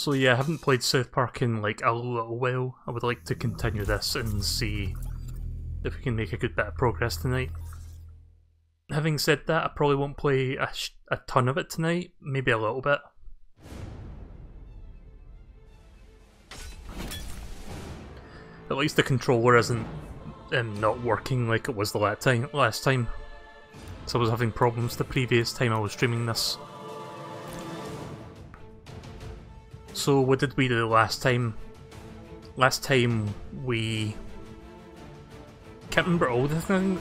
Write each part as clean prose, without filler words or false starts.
So yeah, I haven't played South Park in like a little while. I would like to continue this and see if we can make a good bit of progress tonight. Having said that, I probably won't play a ton of it tonight, maybe a little bit. At least the controller isn't not working like it was the last time. So I was having problems the previous time I was streaming this. So what did we do last time? Last time we... can't remember all the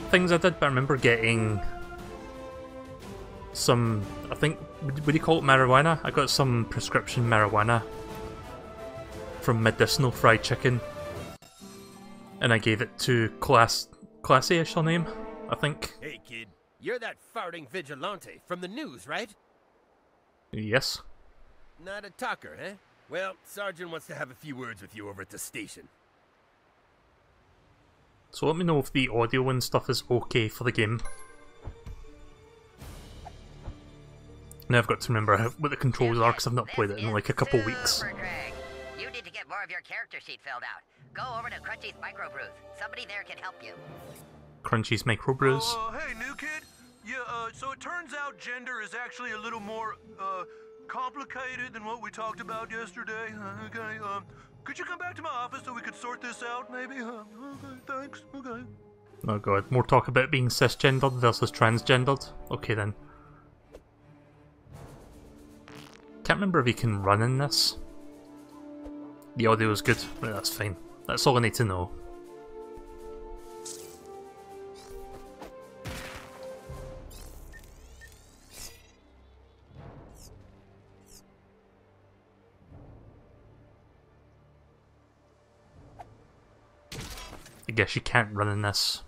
things I did, but I remember getting some, I think, what do you call it, marijuana? I got some prescription marijuana from Medicinal Fried Chicken. And I gave it to Classy, I shall name, I think. Hey kid, you're that farting vigilante from the news, right? Yes. Not a talker, eh? Well, Sergeant wants to have a few words with you over at the station. So let me know if the audio and stuff is okay for the game. Now I've got to remember what the controls are because I've not played it in like a couple weeks. You need to get more of your character sheet filled out. Go over to Crunchy's Microbrews. Somebody there can help you. Crunchy's Microbrews. Hey, new kid. Yeah, so it turns out gender is actually a little more, complicated than what we talked about yesterday. Okay, could you come back to my office so we could sort this out, maybe? Okay, thanks. Okay. Oh god, more talk about being cisgendered versus transgendered. Okay then. Can't remember if you can run in this. The audio is good. Right, that's fine. That's all I need to know. I guess you can't run in this.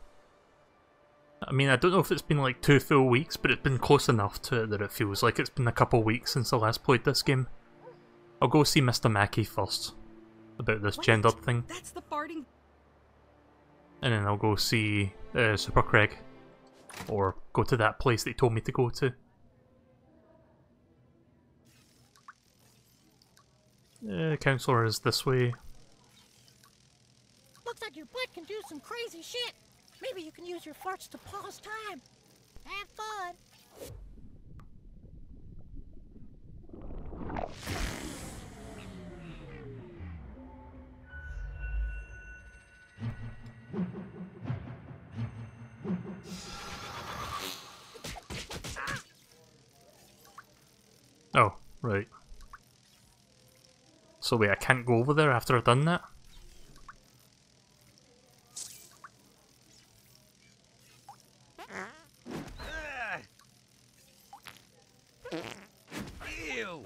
I mean, I don't know if it's been like 2 full weeks, but it's been close enough to it that it feels like it's been a couple weeks since I last played this game. I'll go see Mr. Mackie first. About this gendered thing. That's the farting. And then I'll go see Super Craig. Or go to that place that he told me to go to. Counselor is this way. Looks like your butt can do some crazy shit. Maybe you can use your farts to pause time. Have fun. Oh, right. So wait, I can't go over there after I've done that? Ew.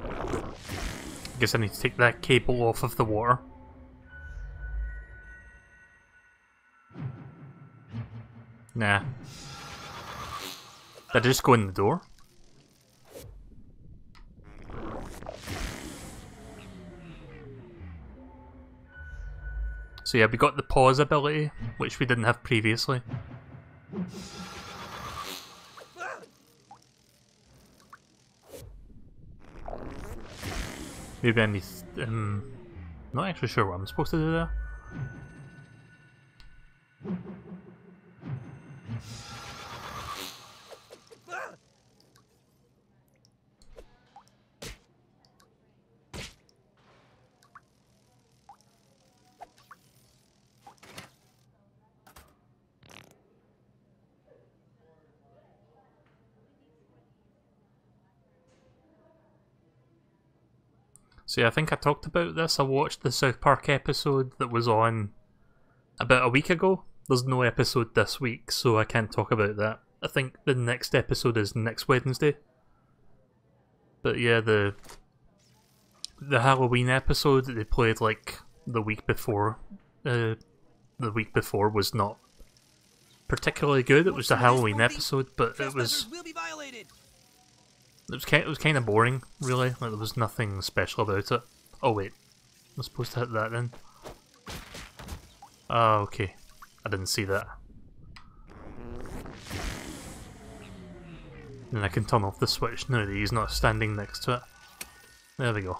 I guess I need to take that cable off of the water. Nah. Did I just go in the door? So yeah, we got the pause ability, which we didn't have previously. Maybe I need... Not actually sure what I'm supposed to do there. So yeah, I think I talked about this. I watched the South Park episode that was on about a week ago. There's no episode this week, so I can't talk about that. I think the next episode is next Wednesday. But yeah, the Halloween episode that they played like the week before was not particularly good. It was the Halloween episode, but it was kind of boring, really. Like, there was nothing special about it. Oh wait, I'm supposed to hit that then. Ah, okay. I didn't see that. And I can turn off the switch now that he's not standing next to it. There we go.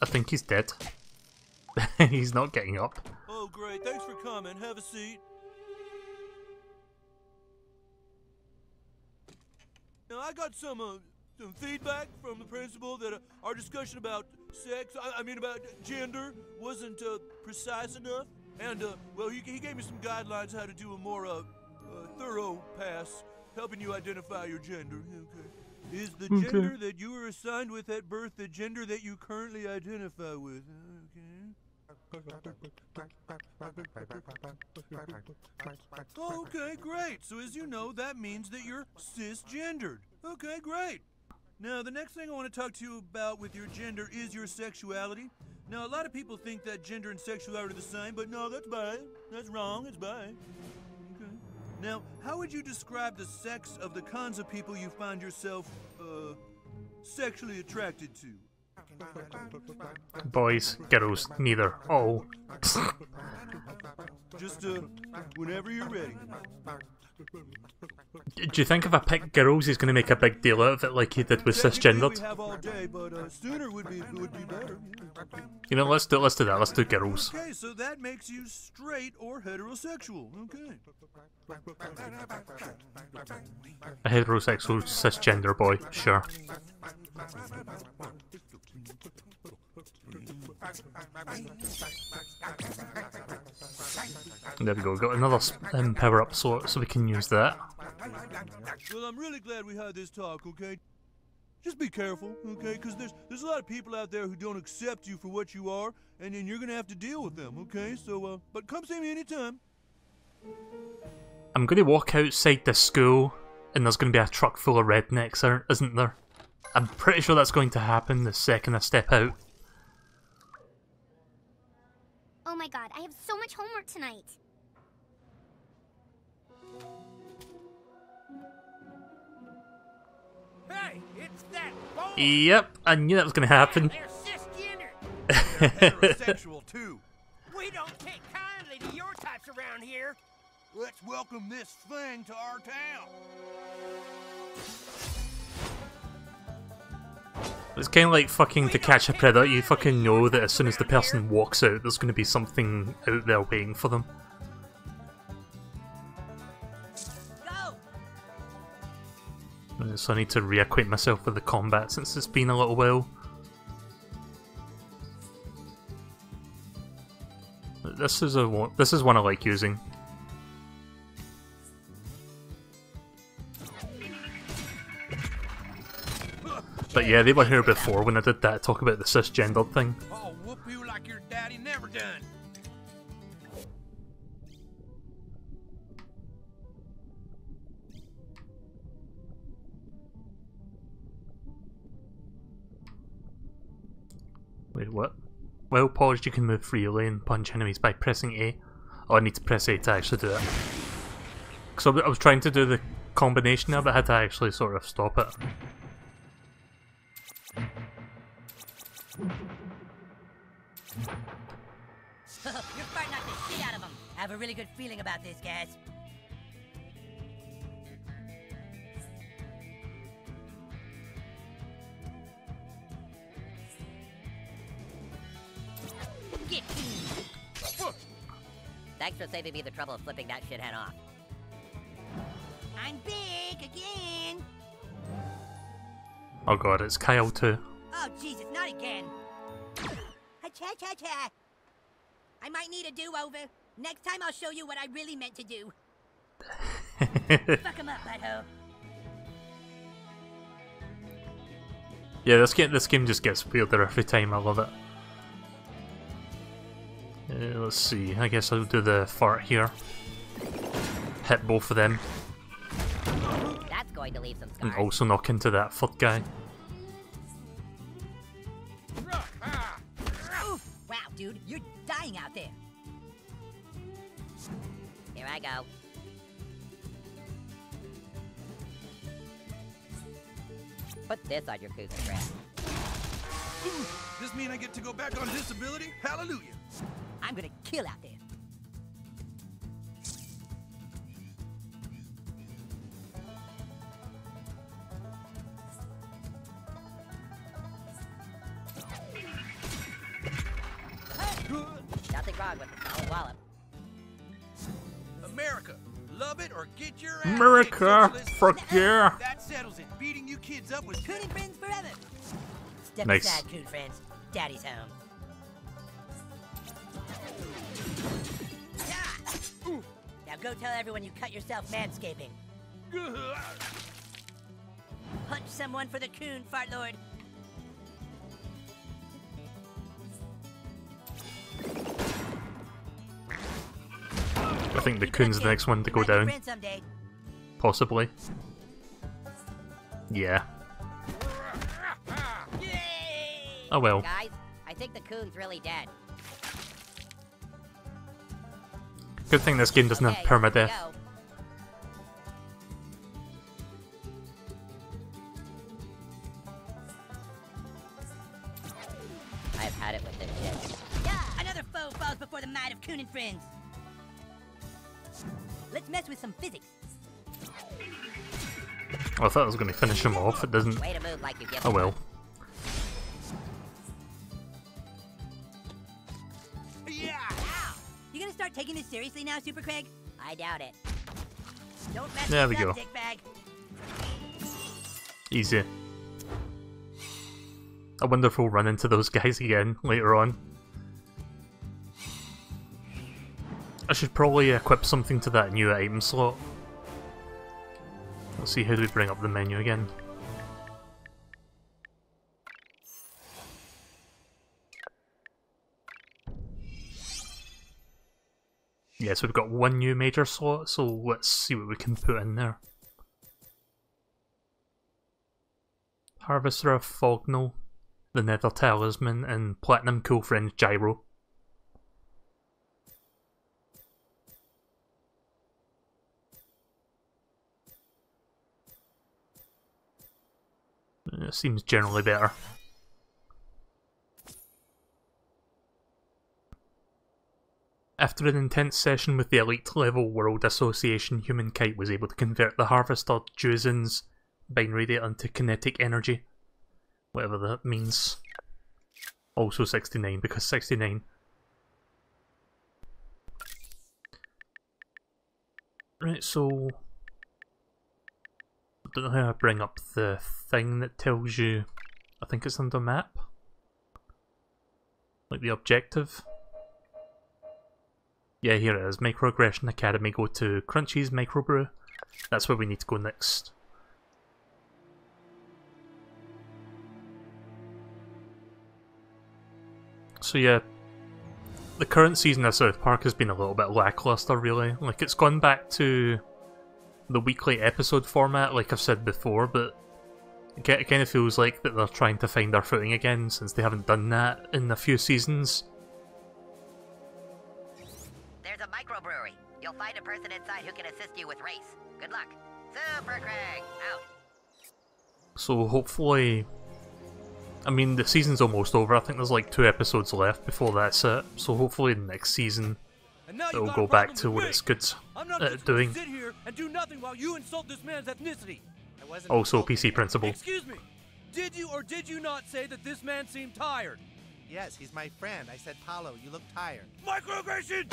I think he's dead. He's not getting up. Oh great, thanks for coming, have a seat. Now I got some feedback from the principal that our discussion about sex, I mean about gender, wasn't precise enough. And well, he gave me some guidelines how to do a more thorough pass, helping you identify your gender. Okay. Is the gender that you were assigned with at birth the gender that you currently identify with? Okay. Oh, okay, great. So as you know, that means that you're cisgendered. Okay, great. Now, the next thing I want to talk to you about with your gender is your sexuality. Now, a lot of people think that gender and sexuality are the same, but no, that's bi. That's wrong. It's bi. Now, how would you describe the sex of the kinds of people you find yourself, sexually attracted to? Boys, girls, neither. Oh. Just, whenever you're ready. Do you think if I pick girls, he's gonna make a big deal out of it like he did with cisgendered? We have all day, but, sooner would be better. You know, let's do that, let's do girls. Okay, so that makes you straight or heterosexual, okay. A heterosexual cisgender boy, sure. There we go, got another power-up slot, so we can use that. Well, I'm really glad we had this talk, okay? Just be careful, okay? Because there's a lot of people out there who don't accept you for what you are, and then you're going to have to deal with them, okay? So, but come see me anytime. I'm going to walk outside the school, and there's going to be a truck full of rednecks, isn't there? I'm pretty sure that's going to happen the second I step out. Oh my god, I have so much homework tonight! Hey, it's that boy! Yep, I knew that was gonna happen. They're heterosexual too. We don't take kindly to your types around here. Let's welcome this thing to our town. It's kind of like fucking To Catch a Predator, you fucking know that as soon as the person walks out, there's going to be something out there waiting for them. Go. So I need to reacquaint myself with the combat since it's been a little while. This is one I like using. But yeah, they were here before when I did that talk about the cisgendered thing. Oh, whoop you like your daddy never done. Wait, what? While paused, you can move freely and punch enemies by pressing A. Oh, I need to press A to actually do that. So I was trying to do the combination there, but I had to actually sort of stop it. You're fighting like the shit out of them. I have a really good feeling about this, guys. Get me. Thanks for saving me the trouble of flipping that shit head off. I'm big again. Oh god, it's Kyle too. Oh Jesus, not again. Ha-cha-cha-cha. I might need a do-over. Next time I'll show you what I really meant to do. Fuck him up, butthole. Yeah, this game just gets weirder every time, I love it. Let's see, I guess I'll do the fart here. Hit both of them. That's going to leave some scars. And also knock into that third guy. Wow, dude, you're dying out there. Here I go. Put this on your cougar friend. Ooh, this mean I get to go back on disability? Hallelujah! I'm gonna kill out there. Nothing wrong with the solid wallop. America, love it or get your ass. America, frick yeah. That settles it. Beating you kids up with Coon and friends forever. Step nice. Aside, Coon friends. Daddy's home. Now go tell everyone you cut yourself manscaping. Punch someone for the coon, Fart Lord. I think the coon's the next one to go down. Possibly. Yeah. Oh well. Guys, I think the coon's really dead. Good thing this game doesn't have permadeath. I've had it with this shit. Yeah, another foe falls before the might of Coon and friends. Let's mess with some physics. Well, I thought I was going to finish him off. It doesn't. Way to move like you get oh well. Taking this seriously now, Super Craig? I doubt it. Don't mess there we go. Dickbag. Easy. I wonder if we'll run into those guys again later on. I should probably equip something to that new item slot. Let's see, how do we bring up the menu again? Yeah, so we've got one new major slot, so let's see what we can put in there. Harvester of Fognal, the Nether Talisman, and Platinum Cool Friend Gyro. It seems generally better. After an intense session with the Elite Level World Association, Humankite was able to convert the Harvester Juzin's binary data into kinetic energy. Whatever that means. Also 69, because 69. Right, so... I don't know how I bring up the thing that tells you... I think it's under map? Like the objective? Yeah, here it is, Microaggression Academy, go to Crunchy's Microbrew. That's where we need to go next. So yeah, the current season of South Park has been a little bit lackluster really. Like, it's gone back to the weekly episode format like I've said before, but it kind of feels like that they're trying to find their footing again since they haven't done that in a few seasons. A microbrewery. You'll find a person inside who can assist you with race. Good luck. Super Craig, out. So hopefully... I mean, the season's almost over. I think there's like 2 episodes left before that's it. So hopefully next season it'll go back to what it's good at doing. Sit here and do nothing while you insult this man's ethnicity. Also PC Principal. Excuse me. Did you or did you not say that this man seemed tired? Yes, he's my friend. I said, Paolo, you look tired. Microaggression!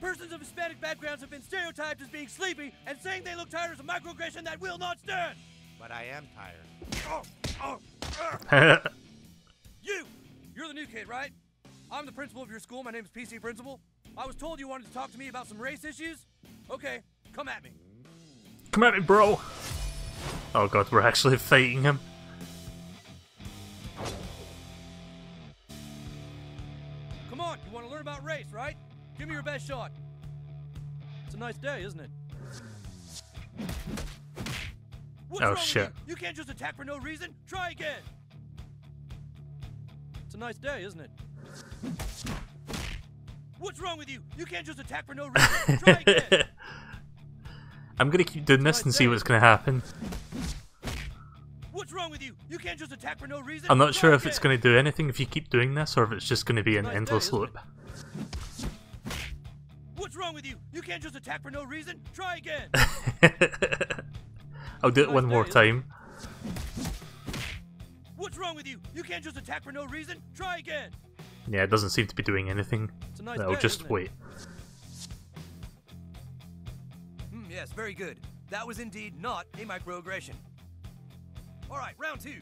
Persons of Hispanic backgrounds have been stereotyped as being sleepy, and saying they look tired is a microaggression that will not stand! But I am tired. You're the new kid, right? I'm the principal of your school. My name is PC Principal. I was told you wanted to talk to me about some race issues. Okay, come at me. Come at me, bro. Oh god, we're actually fighting him. About race, right? Give me your best shot. It's a nice day, isn't it? What's wrong shit. You can't just attack for no reason. Try again. It's a nice day, isn't it? What's wrong with you? You can't just attack for no reason. Try again. I'm gonna keep doing this and see what's gonna happen. with you? You can't just attack for no reason. I'm not sure if it's going to do anything if you keep doing this, or if it's just going to be an endless loop. What's wrong with you? You can't just attack for no reason. Try again. I'll do it one more time. What's wrong with you? You can't just attack for no reason. Try again. Yeah, it doesn't seem to be doing anything. I'll just wait. Yes, very good. That was indeed not a microaggression. All right, round two.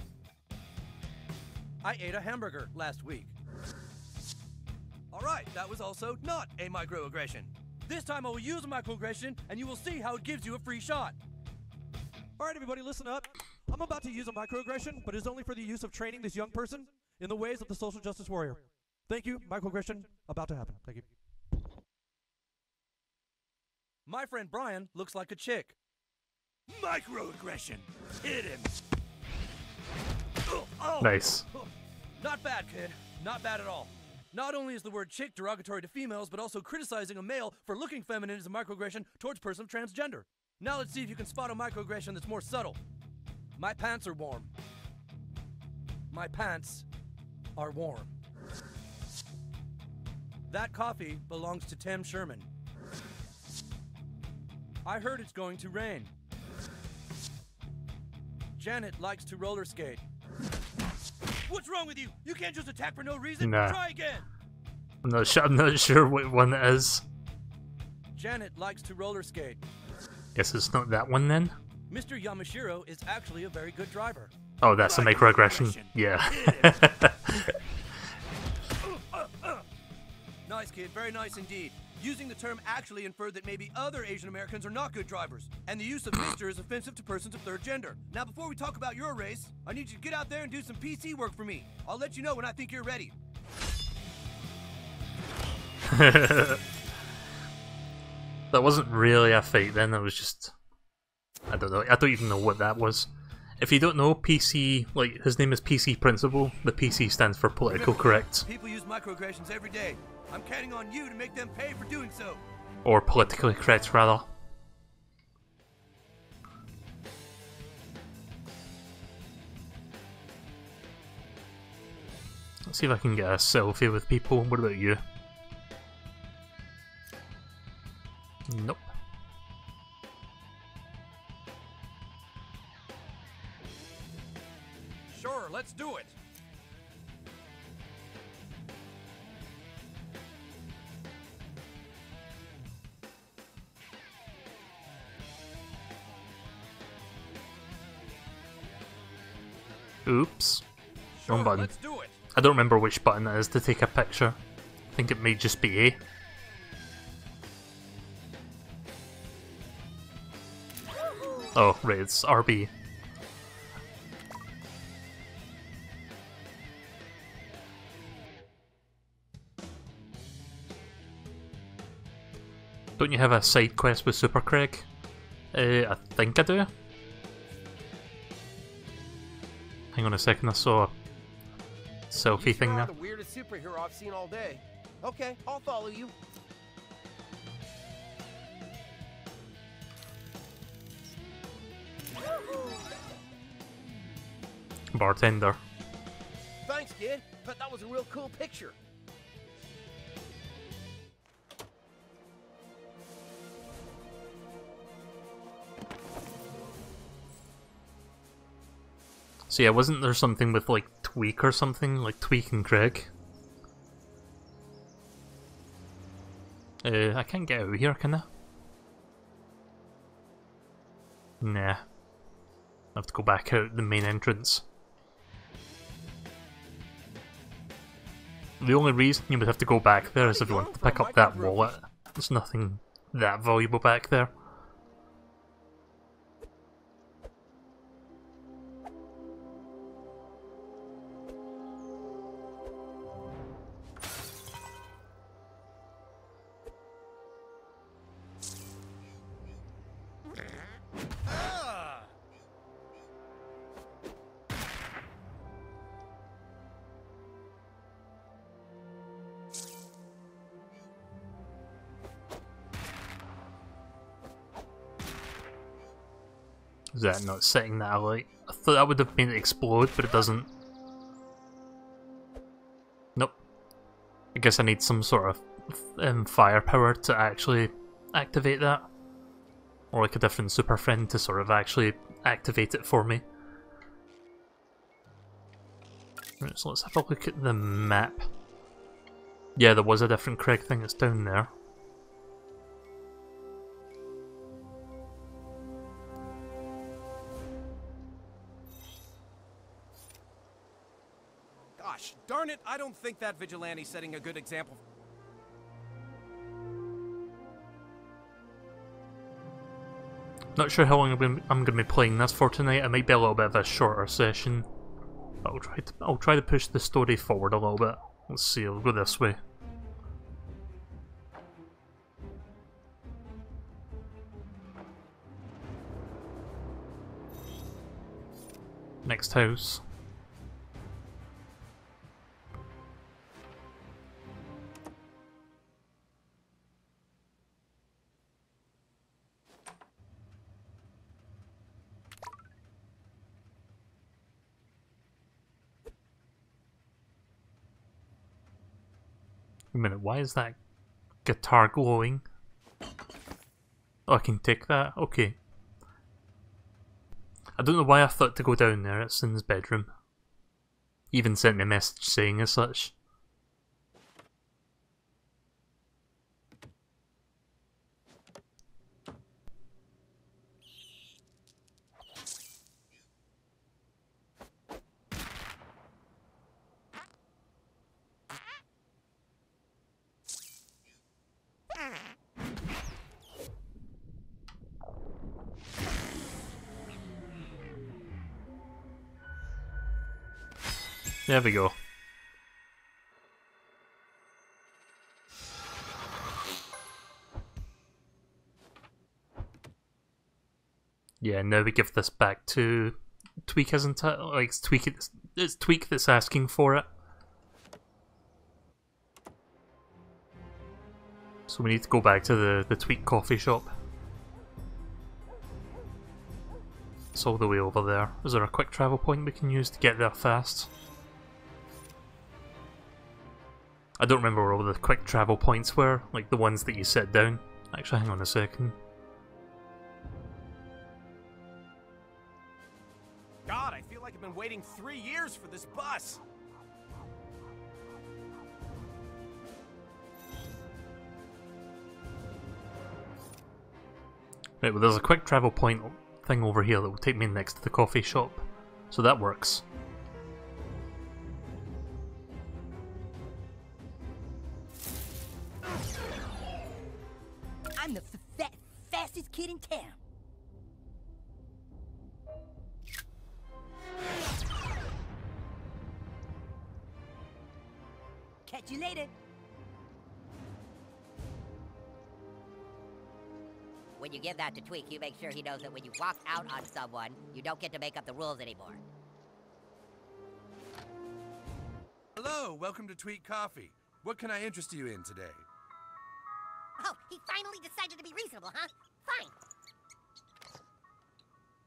I ate a hamburger last week. All right, that was also not a microaggression. This time I will use a microaggression, and you will see how it gives you a free shot. All right, everybody, listen up. I'm about to use a microaggression, but it's only for the use of training this young person in the ways of the social justice warrior. Thank you, microaggression about to happen. Thank you. My friend Brian looks like a chick. Microaggression. Hit him. Nice. Not bad, kid. Not bad at all. Not only is the word chick derogatory to females, but also criticizing a male for looking feminine is a microaggression towards a person of transgender. Now let's see if you can spot a microaggression that's more subtle. My pants are warm. My pants are warm. That coffee belongs to Tim Sherman. I heard it's going to rain. Janet likes to roller skate. What's wrong with you? You can't just attack for no reason. Nah. Try again. I'm not sure what one that is. Janet likes to roller skate. Guess it's not that one then. Mr. Yamashiro is actually a very good driver. Oh, that's a microaggression. Yeah. Nice kid, very nice indeed. Using the term actually inferred that maybe other Asian Americans are not good drivers, and the use of Mr. is offensive to persons of third gender. Now, before we talk about your race, I need you to get out there and do some PC work for me. I'll let you know when I think you're ready. That wasn't really a fight then, that was just... I don't know, I don't even know what that was. If you don't know, PC, like, his name is PC Principal. The PC stands for political correct. People use microaggressions every day. I'm counting on you to make them pay for doing so. Or politically correct, rather. Let's see if I can get a selfie with people. What about you? Nope. Sure, let's do it. Oops. Wrong button. I don't remember which button it is to take a picture. I think it may just be A. Oh, right, it's RB. Don't you have a side quest with Super Craig? I think I do. Hang on a second, I saw a selfie thing there. The weirdest superhero I've seen all day. Okay, I'll follow you. Bartender. Thanks, kid, but that was a real cool picture. So yeah, wasn't there something with like Tweak or something? Like Tweak and Craig? I can't get out of here, can I? Nah. I have to go back out the main entrance. The only reason you would have to go back there is if you want to pick up that wallet. There's nothing that valuable back there. Is that not setting that I like? I thought that would have been explode, but it doesn't. Nope. I guess I need some sort of firepower to actually activate that. Or like a different super friend to sort of actually activate it for me. Right, so let's have a look at the map. Yeah, there was a different Craig thing that's down there. Gosh, darn it, I don't think that vigilante's setting a good example. Not sure how long I'm going to be playing this for tonight. It might be a little bit of a shorter session. I'll try to push the story forward a little bit. Let's see, I'll go this way. Next house. A minute, why is that guitar glowing? Oh, I can take that? Okay. I don't know why I thought to go down there, it's in his bedroom. He even sent me a message saying as such. There we go. Yeah, now we give this back to Tweak, isn't it? Like it's Tweak that's asking for it. So we need to go back to the Tweak coffee shop. It's all the way over there. Is there a quick travel point we can use to get there fast? I don't remember where all the quick travel points were, like the ones that you set down. Actually, hang on a second. God, I feel like I've been waiting 3 years for this bus! Right, well there's a quick travel point thing over here that will take me next to the coffee shop, so that works. I'm the fastest kid in town. Catch you later. When you give that to Tweak, you make sure he knows that when you walk out on someone, you don't get to make up the rules anymore. Hello, welcome to Tweek Coffee. What can I interest you in today? Oh, he finally decided to be reasonable, huh? Fine.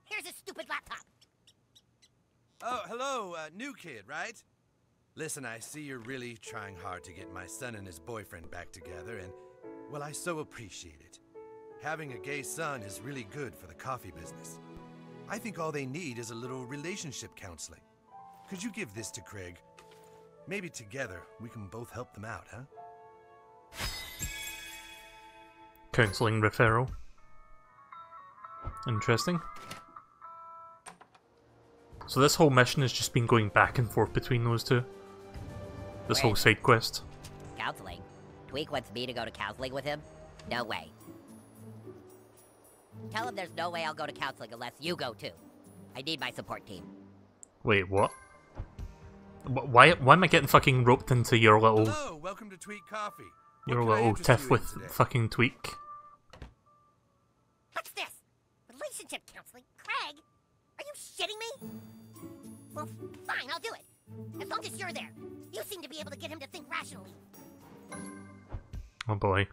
Here's his stupid laptop. Oh, hello, new kid, right? Listen, I see you're really trying hard to get my son and his boyfriend back together, and, well, I so appreciate it. Having a gay son is really good for the coffee business. I think all they need is a little relationship counseling. Could you give this to Craig? Maybe together we can both help them out, huh? Counseling referral. Interesting. So this whole mission has just been going back and forth between those two. This whole side quest. Counseling? Tweak wants me to go to counseling with him? No way. Tell him there's no way I'll go to counseling unless you go too. I need my support team. Wait, what? Why am I getting fucking roped into your little... Hello, welcome to Tweek Coffee. You're a little tiff with fucking Tweak. What's this? Relationship counseling? Craig? Are you shitting me? Well, fine, I'll do it. As long as you're there. You seem to be able to get him to think rationally. Oh boy.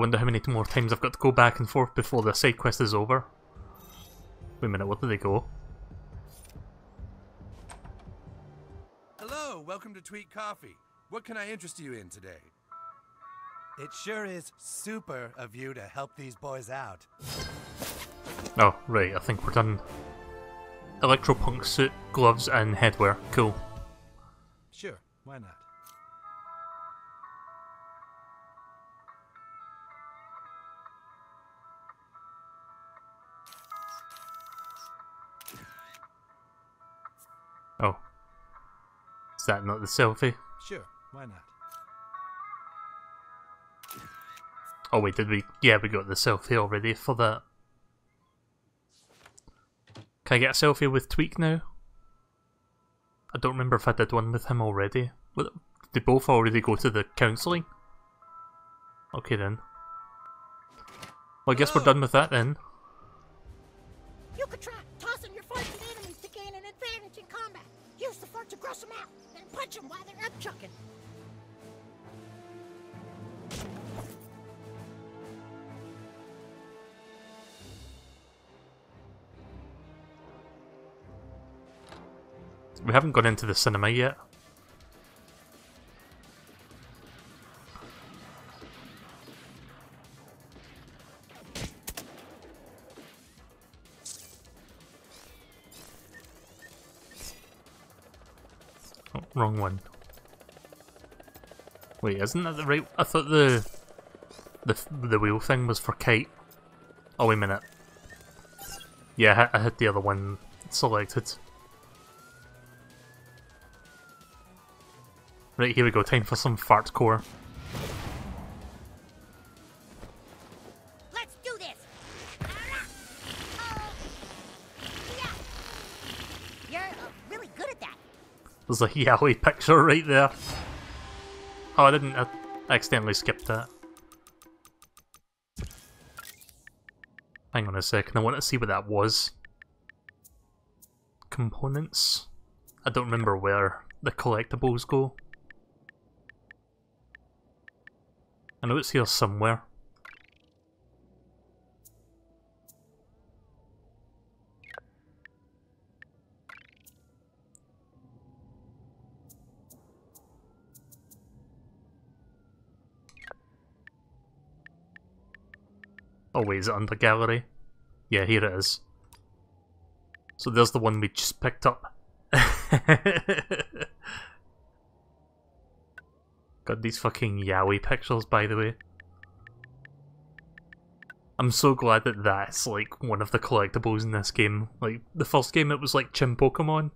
I wonder how many more times I've got to go back and forth before the side quest is over. Wait a minute, where did they go? Hello, welcome to Tweek Coffee. What can I interest you in today? It sure is super of you to help these boys out. Oh, right, I think we're done. Electropunk suit, gloves and headwear. Cool. Sure, why not? Oh. Is that not the selfie? Sure, why not? Oh wait, did we? Yeah, we got the selfie already for that. Can I get a selfie with Tweek now? I don't remember if I did one with him already. Did both already go to the counselling? Okay then. Well, I guess we're done with that then. You could try tossing your farts at enemies to gain an advantage in combat. Use the fart to gross them out, then punch them while they're up chucking. We haven't gone into the cinema yet. Oh, wrong one. Wait, isn't that the right? I thought the wheel thing was for Kite. Oh wait a minute. Yeah, I had the other one selected. Right, here we go, time for some fart core. Let's do this! You're really good at that. There's a yaoi picture right there. Oh, I didn't, I accidentally skipped that. Hang on a second, I want to see what that was. Components? I don't remember where the collectibles go. I know it's here somewhere. Oh wait, is it under gallery? Yeah, here it is. So there's the one we just picked up. God, these fucking yaoi pictures, by the way. I'm so glad that that's, like, one of the collectibles in this game. Like, the first game it was, like, Chim Pokemon,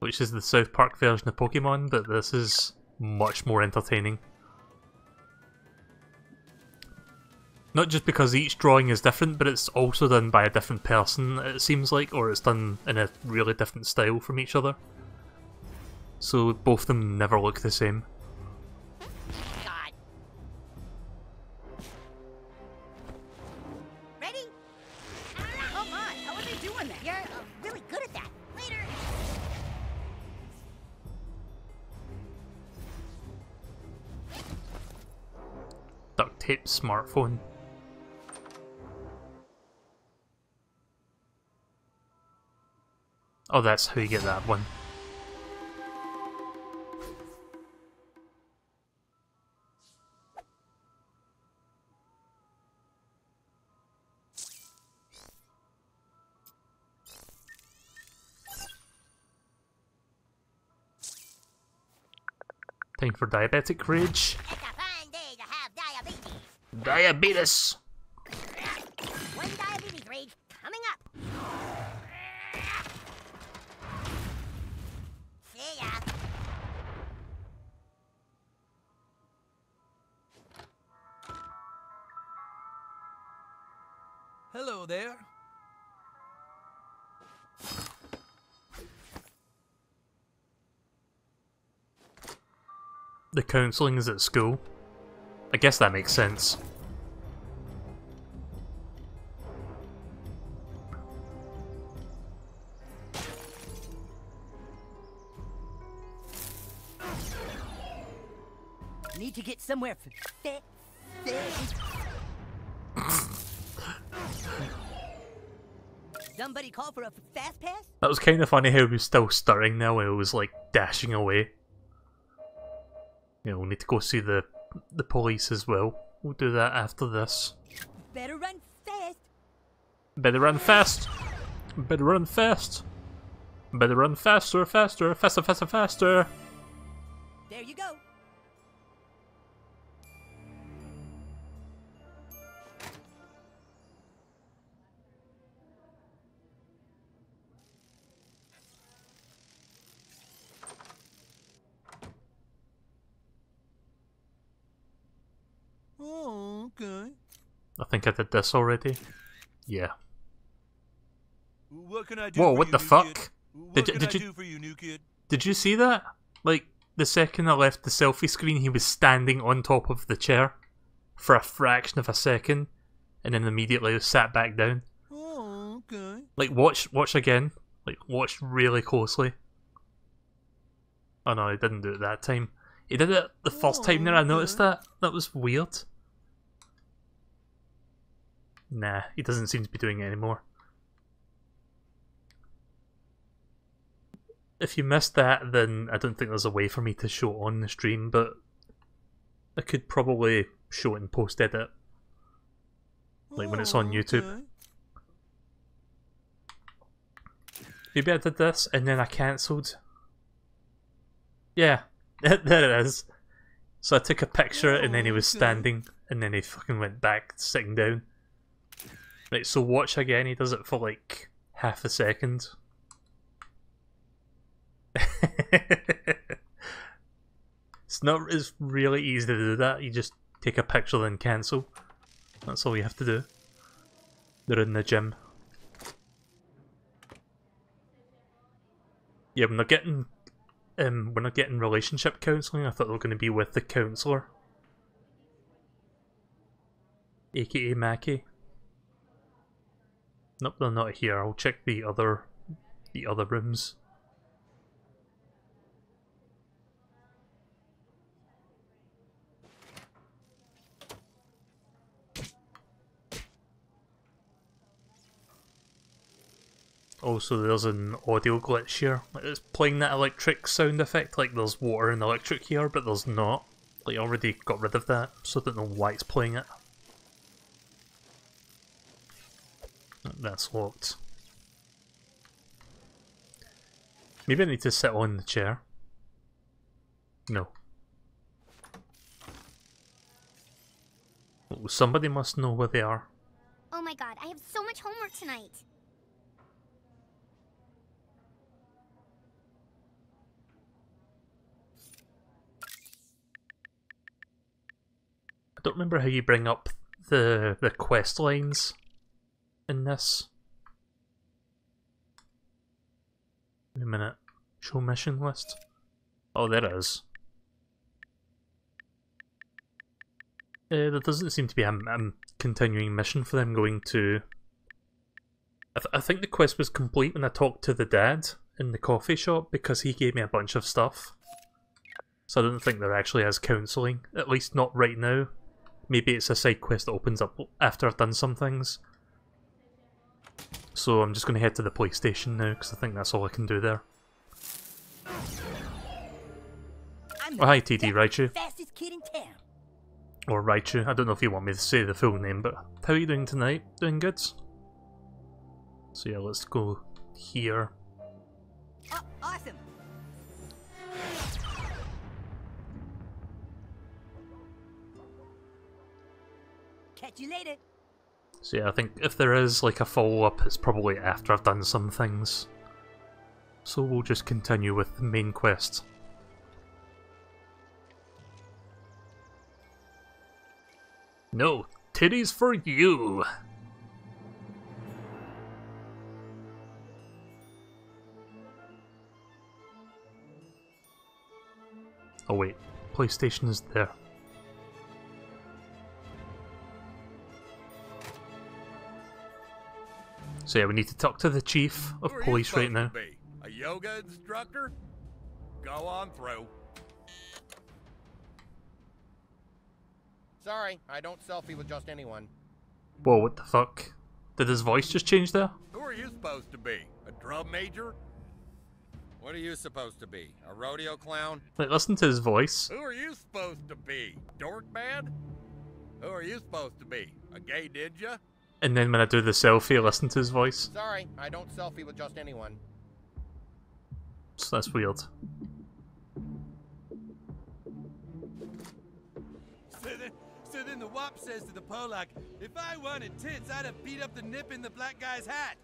which is the South Park version of Pokemon, but this is much more entertaining. Not just because each drawing is different, but it's also done by a different person, it seems like, or it's done in a really different style from each other. So both of them never look the same. God. Ready? Oh my, how are they doing that? You're really good at that. Later. Duct tape smartphone. Oh, that's how you get that one. Time for diabetic rage. It's a fine day to have diabetes. Diabetes. One diabetes rage coming up. See ya. Hello there. The counselling is at school. I guess that makes sense. Need to get somewhere Somebody call for a fast pass? That was kind of funny how he was still stirring now while he was like dashing away. You know, we'll need to go see the police as well. We'll do that after this. Better run fast. Better run fast. Better run fast. Better run faster, faster, faster, faster, faster. There you go. Okay. I think I did this already. Yeah. What can I do? Whoa! What the fuck? Did you see that? Like the second I left the selfie screen, he was standing on top of the chair for a fraction of a second, and then immediately was sat back down. Oh, okay. Like watch again. Like watch really closely. Oh no, he didn't do it that time. He did it the first time there. I noticed that. That was weird. Nah, he doesn't seem to be doing it anymore. If you missed that, then I don't think there's a way for me to show it on the stream, but I could probably show it in post-edit. Like when it's on YouTube. Maybe I did this and then I cancelled. Yeah, there it is. So I took a picture and then he was standing and then he fucking went back sitting down. Right, so watch again, he does it for like half a second. It's really easy to do that, you just take a picture then cancel. That's all you have to do. They're in the gym. Yeah, we're not getting relationship counselling, I thought they were gonna be with the counsellor. AKA Mackie. Nope, they're not here. I'll check the other rooms. Also, there's an audio glitch here. Like, it's playing that electric sound effect, like there's water and electric here, but there's not. Like, I already got rid of that, so I don't know why it's playing it. That's locked. Maybe I need to sit on the chair. No. Oh, somebody must know where they are. Oh my god, I have so much homework tonight. I don't remember how you bring up the quest lines. In this. Wait a minute. Show mission list. Oh, there it is. There doesn't seem to be a continuing mission for them going to... I think the quest was complete when I talked to the dad in the coffee shop because he gave me a bunch of stuff. So I don't think there actually is counselling. At least not right now. Maybe it's a side quest that opens up after I've done some things. So I'm just going to head to the police station now, because I think that's all I can do there. Oh, hi TD Raichu. Or Raichu, I don't know if you want me to say the full name, but how are you doing tonight? Doing good? So yeah, let's go here. Oh, awesome. Catch you later. So yeah, I think if there is like a follow-up, it's probably after I've done some things. So we'll just continue with the main quest. No, titties for you! Oh wait, PlayStation is there. So yeah, we need to talk to the chief of police right now. A yoga instructor? Go on through. Sorry, I don't selfie with just anyone. Whoa, what the fuck? Did his voice just change there? Who are you supposed to be? A drum major? What are you supposed to be? A rodeo clown? Like, listen to his voice. Who are you supposed to be? Dork man? Who are you supposed to be? A gay ninja? And then when I do the selfie, listen to his voice. Sorry, I don't selfie with just anyone. So that's weird. So then the wop says to the Polak, if I wanted tits, I'd have beat up the nip in the black guy's hat.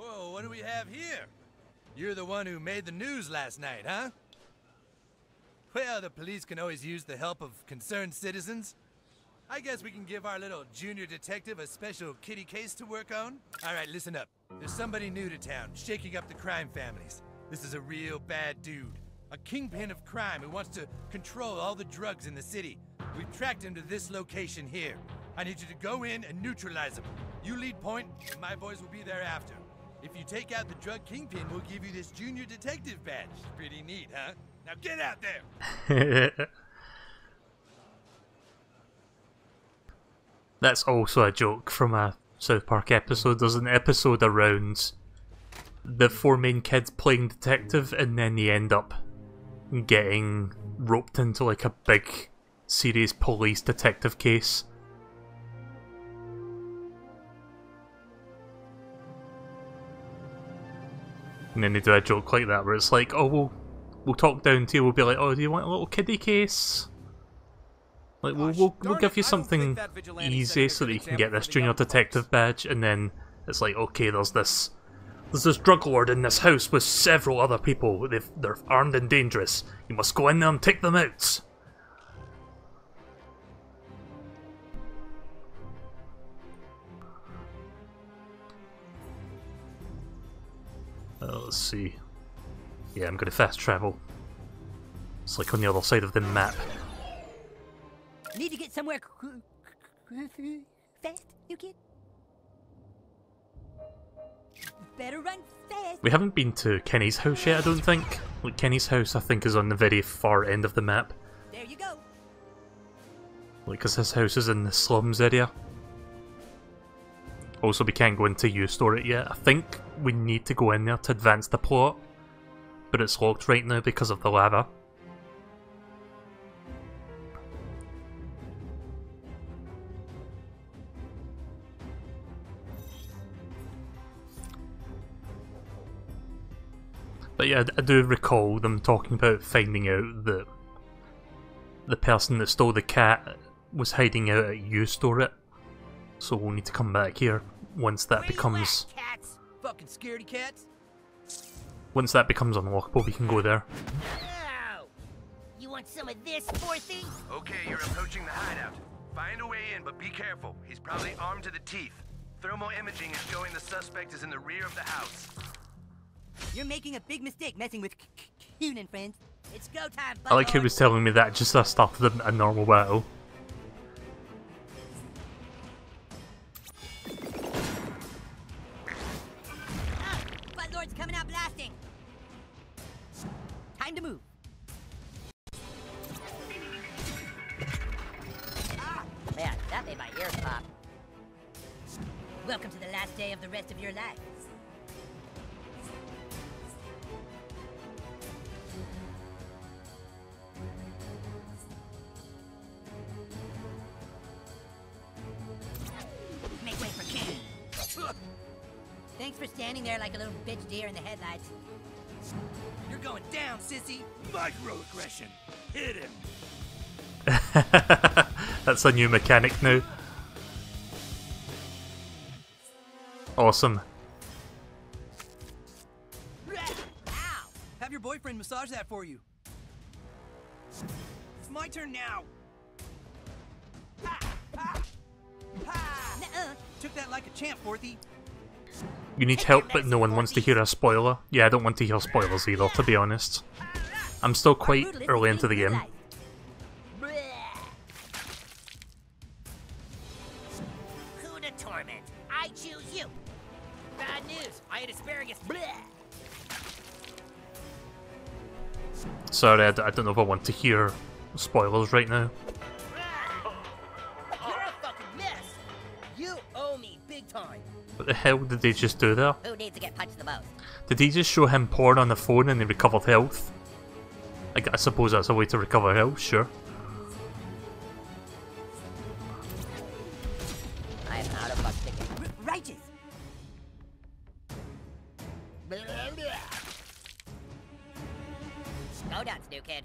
Oh, what do we have here? You're the one who made the news last night, huh? Well, the police can always use the help of concerned citizens. I guess we can give our little junior detective a special kitty case to work on. All right, listen up. There's somebody new to town, shaking up the crime families. This is a real bad dude. A kingpin of crime who wants to control all the drugs in the city. We've tracked him to this location here. I need you to go in and neutralize him. You lead point, and my boys will be there after. If you take out the drug kingpin, we'll give you this junior detective badge. Pretty neat, huh? Now get out there! That's also a joke from a South Park episode. There's an episode around the four main kids playing detective, and then they end up getting roped into like a big, serious police detective case. And then they do a joke like that where it's like, oh, we'll talk down to you, we'll be like, oh, do you want a little kiddie case? Like, we'll give you something easy so that you can get this junior detective badge, and then it's like, okay, there's this drug lord in this house with several other people. They're armed and dangerous. You must go in there and take them out. Let's see. Yeah, I'm gonna fast travel. It's like on the other side of the map. Need to get somewhere fast, you kid. Better run fast. We haven't been to Kenny's house yet, I don't think. Like, Kenny's house, I think, is on the very far end of the map. There you go. Like, 'cause his house is in the slums area. Also, we can't go into U-Store yet. I think we need to go in there to advance the plot, but it's locked right now because of the lava. But yeah, I do recall them talking about finding out that the person that stole the cat was hiding out at U-Store it. So we'll need to come back here once that becomes... Cats? Fucking scaredy cats? Once that becomes unlockable, we can go there. Ow. You want some of this, Forthy? Okay, you're approaching the hideout. Find a way in, but be careful. He's probably armed to the teeth. Thermal imaging is showing the suspect is in the rear of the house. You're making a big mistake messing with Coon and friends. It's go time, buddy. I like who was telling me that just as after a normal battle. Fart Lord's coming out blasting. Time to move. Ah, man, that made my ears pop. Welcome to the last day of the rest of your life. Thanks for standing there like a little bitch deer in the headlights. You're going down, sissy. Microaggression. Hit him. That's a new mechanic now. Awesome. Ow. Have your boyfriend massage that for you. It's my turn now. Ha, ha, ha. Took that like a champ, Forthy. You need help, but no one wants to hear a spoiler. Yeah, I don't want to hear spoilers either, to be honest. I'm still quite early into the game. Who to torment? I choose you. Bad news. I ate asparagus. Sorry, I don't know if I want to hear spoilers right now. You're a fucking mess. You owe me big time. What the hell did they just do there? Who needs to get punched the most? Did he just show him porn on the phone and he recovered health? I suppose that's a way to recover health, sure. I'm out of luck thinking. Righteous! Go nuts, new kid.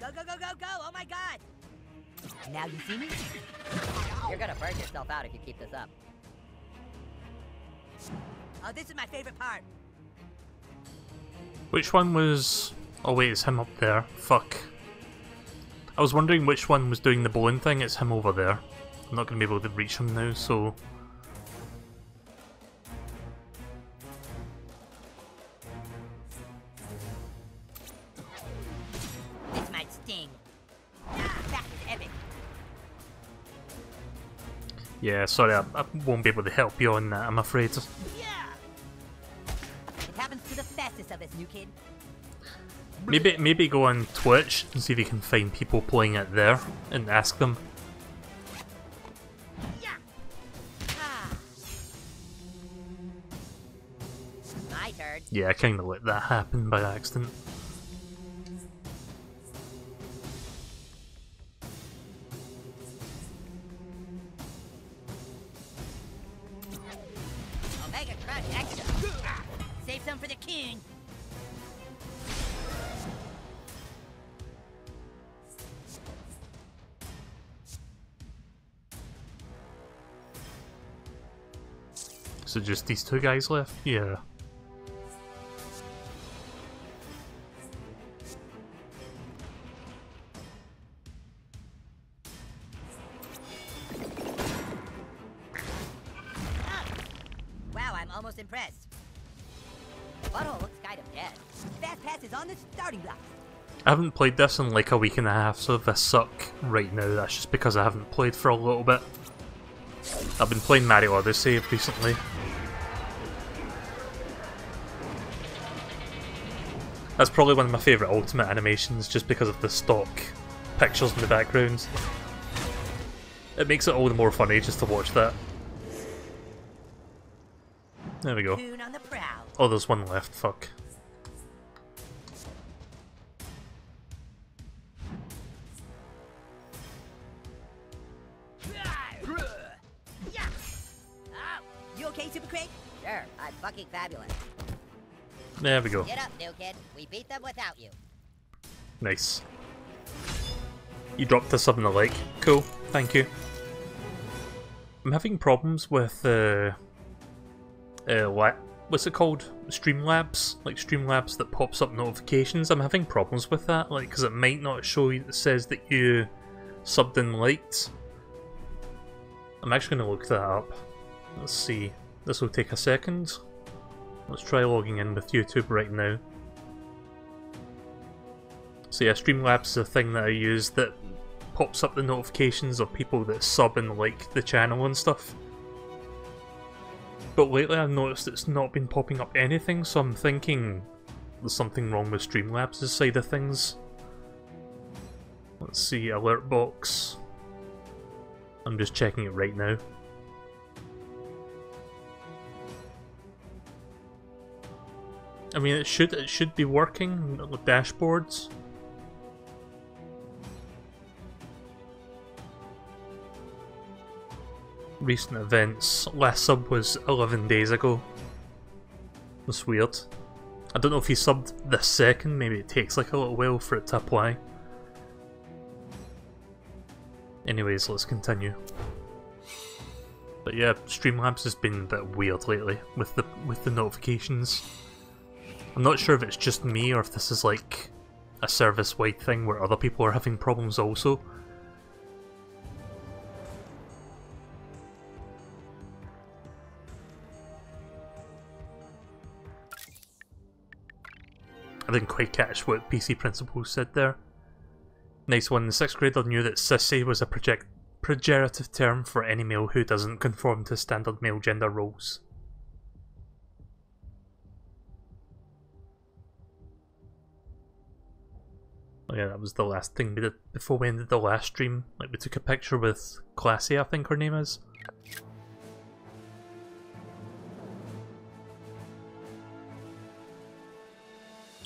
Go, go, go, go, go! Oh my god! Now you see me? You're gonna burn yourself out if you keep this up. Oh, this is my favorite part! Which one was... Oh wait, it's him up there. Fuck. I was wondering which one was doing the bowling thing, it's him over there. I'm not gonna be able to reach him now, so... Yeah, sorry, I won't be able to help you on that, I'm afraid. Yeah. It happens to the fastest of us, new kid. Maybe go on Twitch and see if you can find people playing it there and ask them. Yeah. Ah. My turn. Yeah, I kinda let that happen by accident. So just these two guys left? Yeah. Wow, I'm almost impressed. Butthole looks kind of dead. Fast pass is on the starting block. I haven't played this in like a week and a half, so if I suck right now, that's just because I haven't played for a little bit. I've been playing Mario Odyssey recently. That's probably one of my favourite Ultimate animations, just because of the stock pictures in the background. It makes it all the more funny just to watch that. There we go. Oh, there's one left, fuck. You okay, Super Craig? Sure, I'm fucking fabulous. There we go. Get up, new kid. We beat them without you. Nice. You dropped this up in the lake. Cool. Thank you. I'm having problems with what's it called? Streamlabs, like Streamlabs that pops up notifications. I'm having problems with that, like because it might not show you. It says that you subbed and liked. I'm actually gonna look that up. Let's see. This will take a second. Let's try logging in with YouTube right now. So yeah, Streamlabs is a thing that I use that pops up the notifications of people that sub and like the channel and stuff. But lately I've noticed it's not been popping up anything, so I'm thinking there's something wrong with Streamlabs' side of things. Let's see, alert box. I'm just checking it right now. I mean, it should be working with dashboards. Recent events. Last sub was 11 days ago. That's weird. I don't know if he subbed this second, maybe it takes like a little while for it to apply. Anyways, let's continue. But yeah, Streamlabs has been a bit weird lately with the notifications. I'm not sure if it's just me or if this is like a service-wide thing where other people are having problems also. I didn't quite catch what PC Principal said there. Nice one. The 6th grader knew that sissy was a pejorative term for any male who doesn't conform to standard male gender roles. Oh yeah, that was the last thing we did before we ended the last stream. Like, we took a picture with Classy, I think her name is.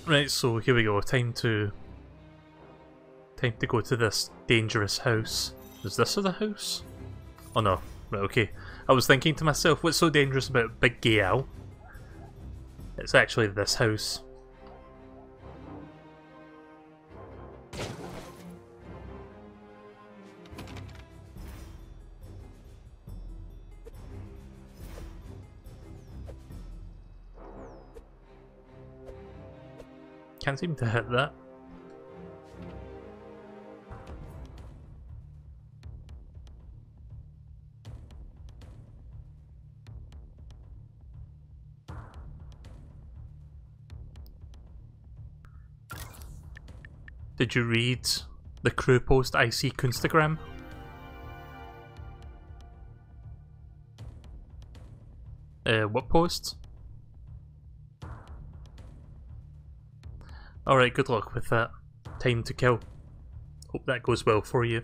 Right, so here we go. Time to go to this dangerous house. Is this the house? Oh no. Right, okay. I was thinking to myself, what's so dangerous about Big Gay Al? It's actually this house. Can't seem to hit that. Did you read the crew post IC Kunstagram? What post? Alright, good luck with that. Time to kill. Hope that goes well for you.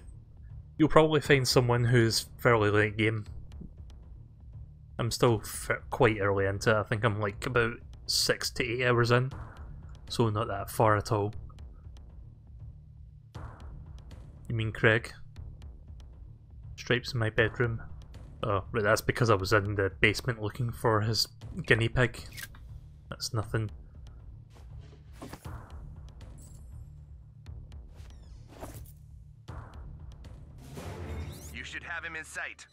You'll probably find someone who's fairly late game. I'm still quite early into it. I think I'm like about 6 to 8 hours in. So not that far at all. You mean Craig? Stripes in my bedroom. Oh, right, that's because I was in the basement looking for his guinea pig. That's nothing. In sight.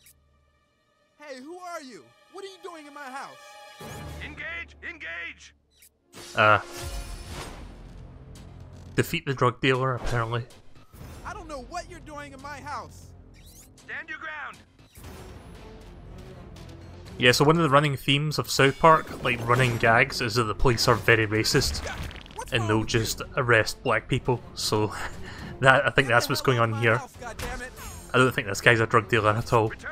Hey, who are you? What are you doing in my house? Engage! Engage! Defeat the drug dealer, apparently. I don't know what you're doing in my house. Stand your ground. Yeah, so one of the running themes of South Park, like running gags, is that the police are very racist. And they'll just arrest black people. So that I think that's what's going on here. I don't think this guy's a drug dealer at all. That'll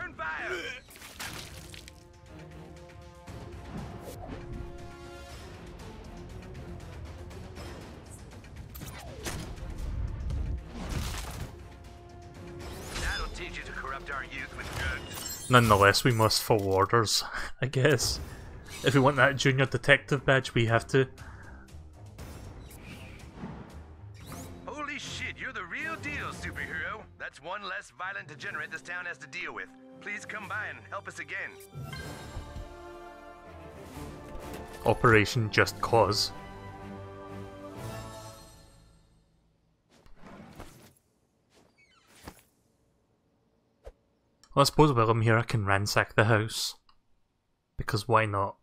teach you to corrupt our youth with drugs. Nonetheless, we must follow orders, I guess. If we want that junior detective badge, we have to. One less violent degenerate this town has to deal with. Please come by and help us again. Operation Just Cause. Well, I suppose while I'm here I can ransack the house. Because why not?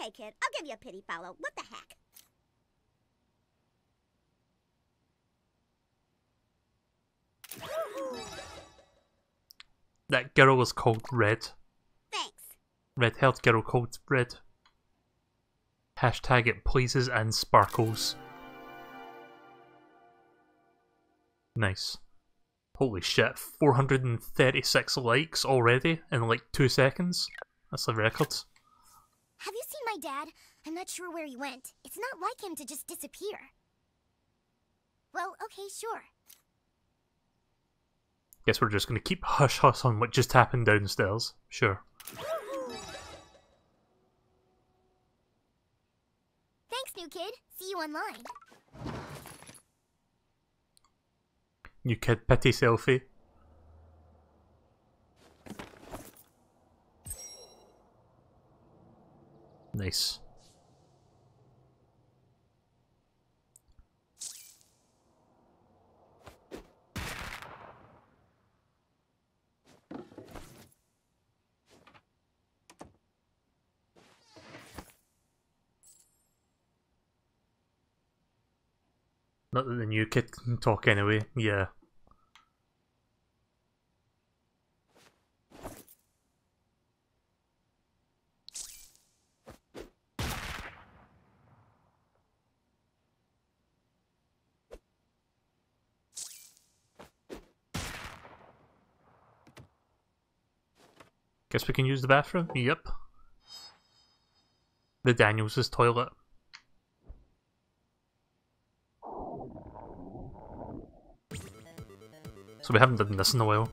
Okay, kid, I'll give you a pity follow. What the heck? That girl was called Red. Thanks. Red-haired girl called Red. Hashtag it pleases and sparkles. Nice. Holy shit, 436 likes already in like 2 seconds. That's a record. Have you seen my dad? I'm not sure where he went. It's not like him to just disappear. Well, okay, sure. Guess we're just gonna keep hush-hush on what just happened downstairs. Sure. Thanks, new kid. See you online. You kid pity selfie. Nice. Not that the new kid can talk anyway, yeah. Guess we can use the bathroom? Yep. The Daniels' toilet. So we haven't done this in a while.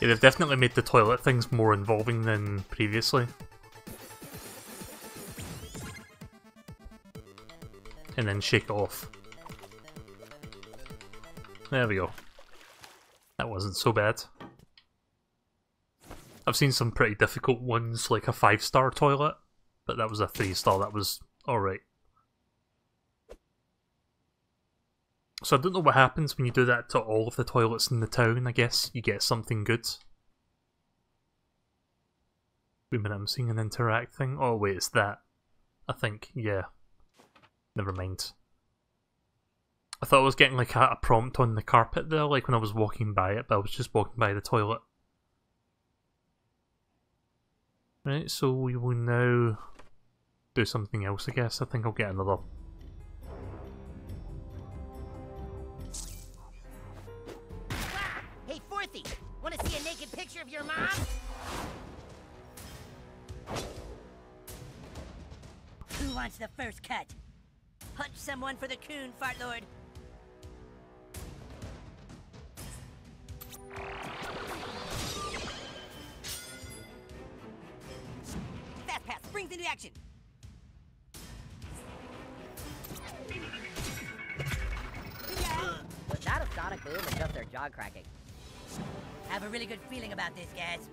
Yeah, they've definitely made the toilet things more involving than previously. And then shake it off. There we go. That wasn't so bad. I've seen some pretty difficult ones, like a 5-star toilet, but that was a 3-star, that was alright. So I don't know what happens when you do that to all of the toilets in the town, I guess. You get something good. Wait a minute, I'm seeing an interact thing. Oh wait, it's that. I think, yeah. Never mind. I thought I was getting like a prompt on the carpet there, like when I was walking by it, but I was just walking by the toilet. Right, so we will now do something else, I guess. I think I'll get another. Hey, Fourthy! Wanna see a naked picture of your mom? Who wants the first cut? Punch someone for the coon, Fart Lord. Fast pass springs into action. Was that a sonic boom or just their jaw cracking? I have a really good feeling about this, guys.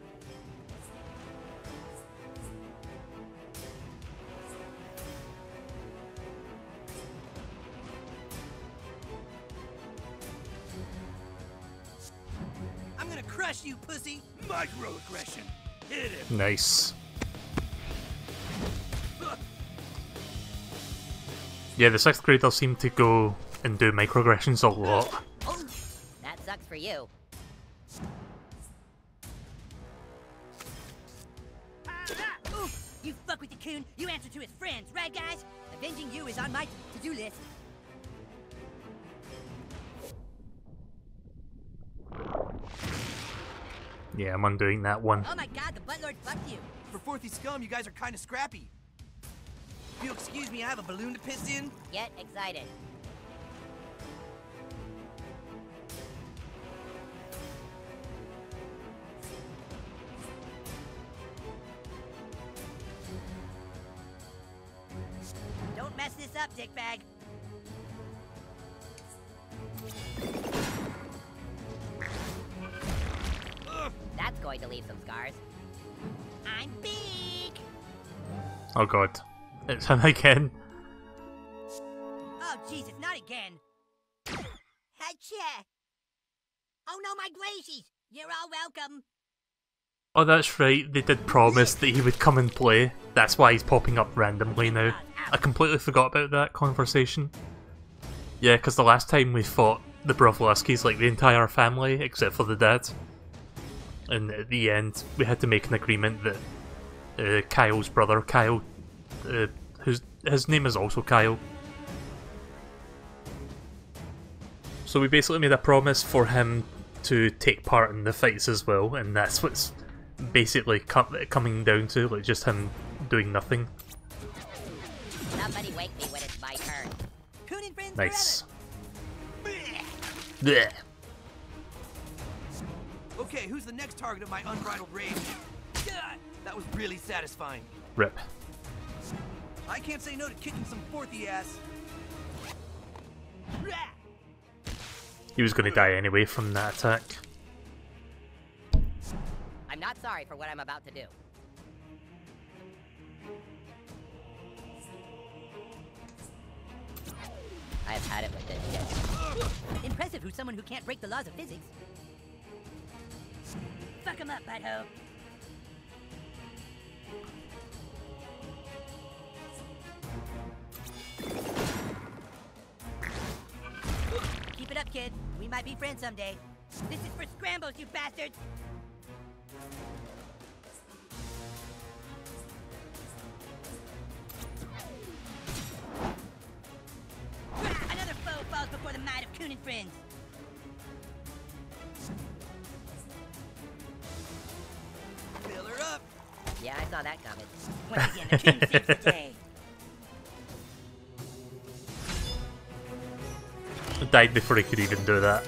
Crush you, pussy! Microaggression! Hit him! Nice. Yeah, the 6th graders seem to go and do microaggressions a lot. Oh, that sucks for you. You fuck with the coon, you answer to his friends, right guys? Avenging you is on my to-do list. Yeah, I'm undoing that one. Oh my god, the butt lord fucked you. For Fourthy scum, you guys are kind of scrappy. If you'll excuse me, I have a balloon to piss in. Get excited. Don't mess this up, dickbag. That's going to leave some scars. I'm big. Oh god, it's him again. Oh Jesus, not again. Hacha. Oh no, my gracious, you're all welcome. Oh, that's right. They did promise that he would come and play. That's why he's popping up randomly now. I completely forgot about that conversation. Yeah, because the last time we fought the Broflaskis, like the entire family except for the dad. And at the end, we had to make an agreement that Kyle's brother, Kyle, his name is also Kyle. So we basically made a promise for him to take part in the fights as well, and that's what's basically coming down to, like just him doing nothing. Somebody wake me when it's my turn. Coon and friends. Nice. Blech. Okay, who's the next target of my unbridled rage? God, that was really satisfying. Rip. I can't say no to kicking some forthy ass. He was going to die anyway from that attack. I'm not sorry for what I'm about to do. I've had it with this shit. Impressive who's someone who can't break the laws of physics. Fuck him up, butthole. Keep it up, kid. We might be friends someday. This is for scrambles, you bastards. Another foe falls before the might of Coon and friends. Fill her up. Yeah, I saw that coming. Once again, the Coon saves the day. I died before he could even do that.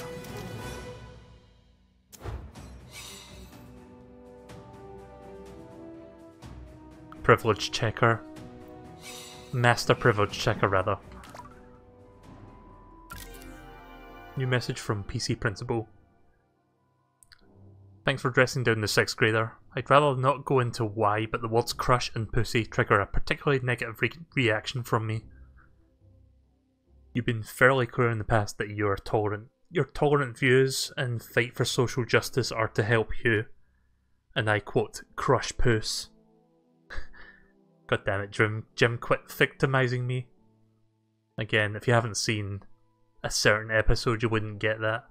Privilege checker. Master privilege checker, rather. New message from PC Principal. Thanks for dressing down the 6th grader. I'd rather not go into why, but the words crush and pussy trigger a particularly negative reaction from me. You've been fairly clear in the past that you are tolerant. Your tolerant views and fight for social justice are to help you, and I quote, crush puss. God damn it, Jim, quit victimizing me. Again, if you haven't seen a certain episode, you wouldn't get that.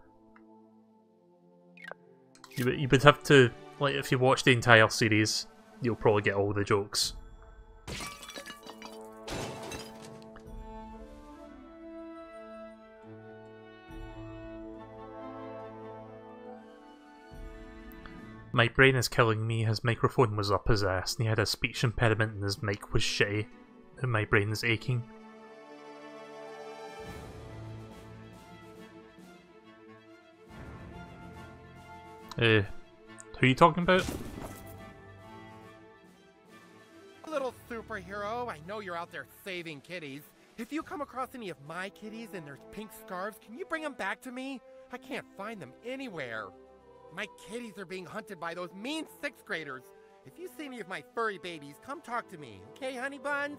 You would have to, like, if you watch the entire series, you'll probably get all the jokes. My brain is killing me, his microphone was up his ass and he had a speech impediment and his mic was shitty, and my brain is aching. Who are you talking about? Little superhero, I know you're out there saving kitties. If you come across any of my kitties and their pink scarves, can you bring them back to me? I can't find them anywhere. My kitties are being hunted by those mean 6th graders. If you see any of my furry babies, come talk to me, okay, honey buns?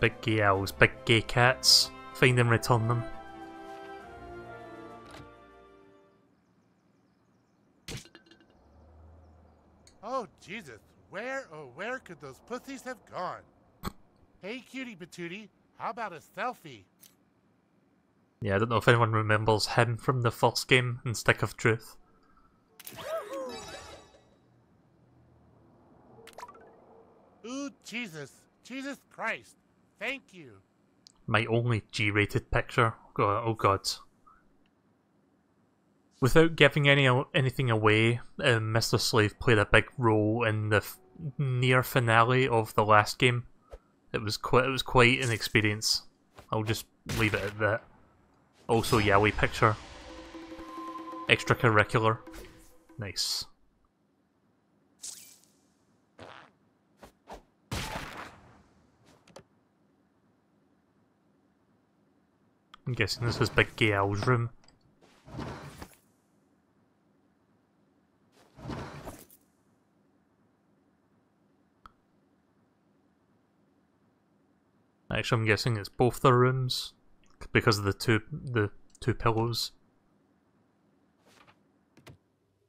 Big Gay Owls, Big Gay Cats. Find and return them. Oh, Jesus. Where, oh, where could those pussies have gone? Hey, cutie patootie, how about a selfie? Yeah, I don't know if anyone remembers him from the first game in Stick of Truth. Ooh, Jesus. Jesus Christ. Thank you. My only G-rated picture. Oh, God. Without giving anything away, Mr. Slave played a big role in the near finale of the last game. It was quite an experience. I'll just leave it at that. Also, yaoi picture. Extracurricular. Nice. I'm guessing this is Big Gay Al's room. Actually, I'm guessing it's both their rooms. Because of the two pillows.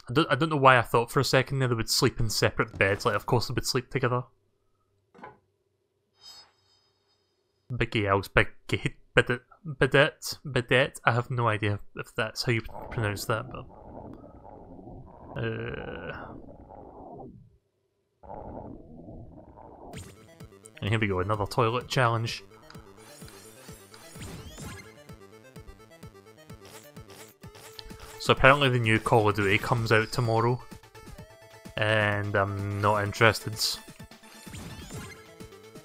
I don't know why I thought for a second that they would sleep in separate beds. Like, of course they would sleep together. Big Gay Al's Big Gay Bidet. I have no idea if that's how you pronounce that, but and here we go, another toilet challenge. So apparently the new Call of Duty comes out tomorrow, and I'm not interested.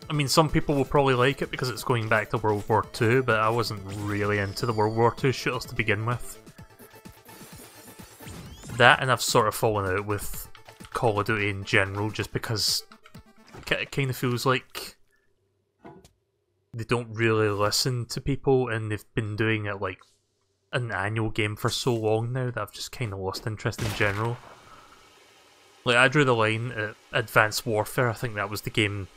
I mean, some people will probably like it because it's going back to World War II, but I wasn't really into the World War II shooters to begin with. That, and I've sort of fallen out with Call of Duty in general, just because it kind of feels like they don't really listen to people, and they've been doing it like an annual game for so long now that I've just kind of lost interest in general. Like, I drew the line at Advanced Warfare. I think that was the game...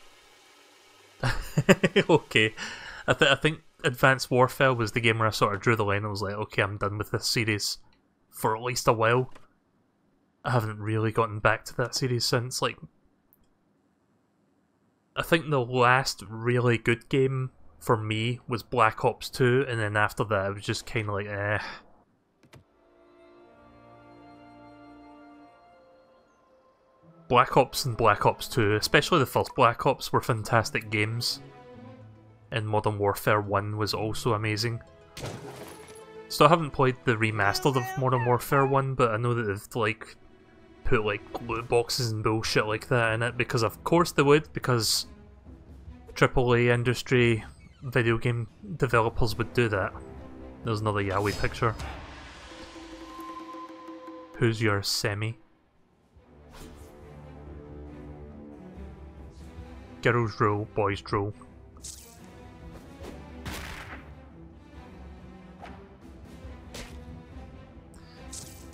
okay. I think Advanced Warfare was the game where I sort of drew the line and was like, okay, I'm done with this series for at least a while. I haven't really gotten back to that series since. Like, I think the last really good game for me was Black Ops 2, and then after that it was just kind of like, eh... Black Ops and Black Ops 2, especially the first Black Ops, were fantastic games. And Modern Warfare 1 was also amazing. So I haven't played the remastered of Modern Warfare 1, but I know that they've like put like loot boxes and bullshit like that in it, because of course they would, because AAA industry video game developers would do that. There's another Yowie picture. Who's your semi? Girls rule, boys rule.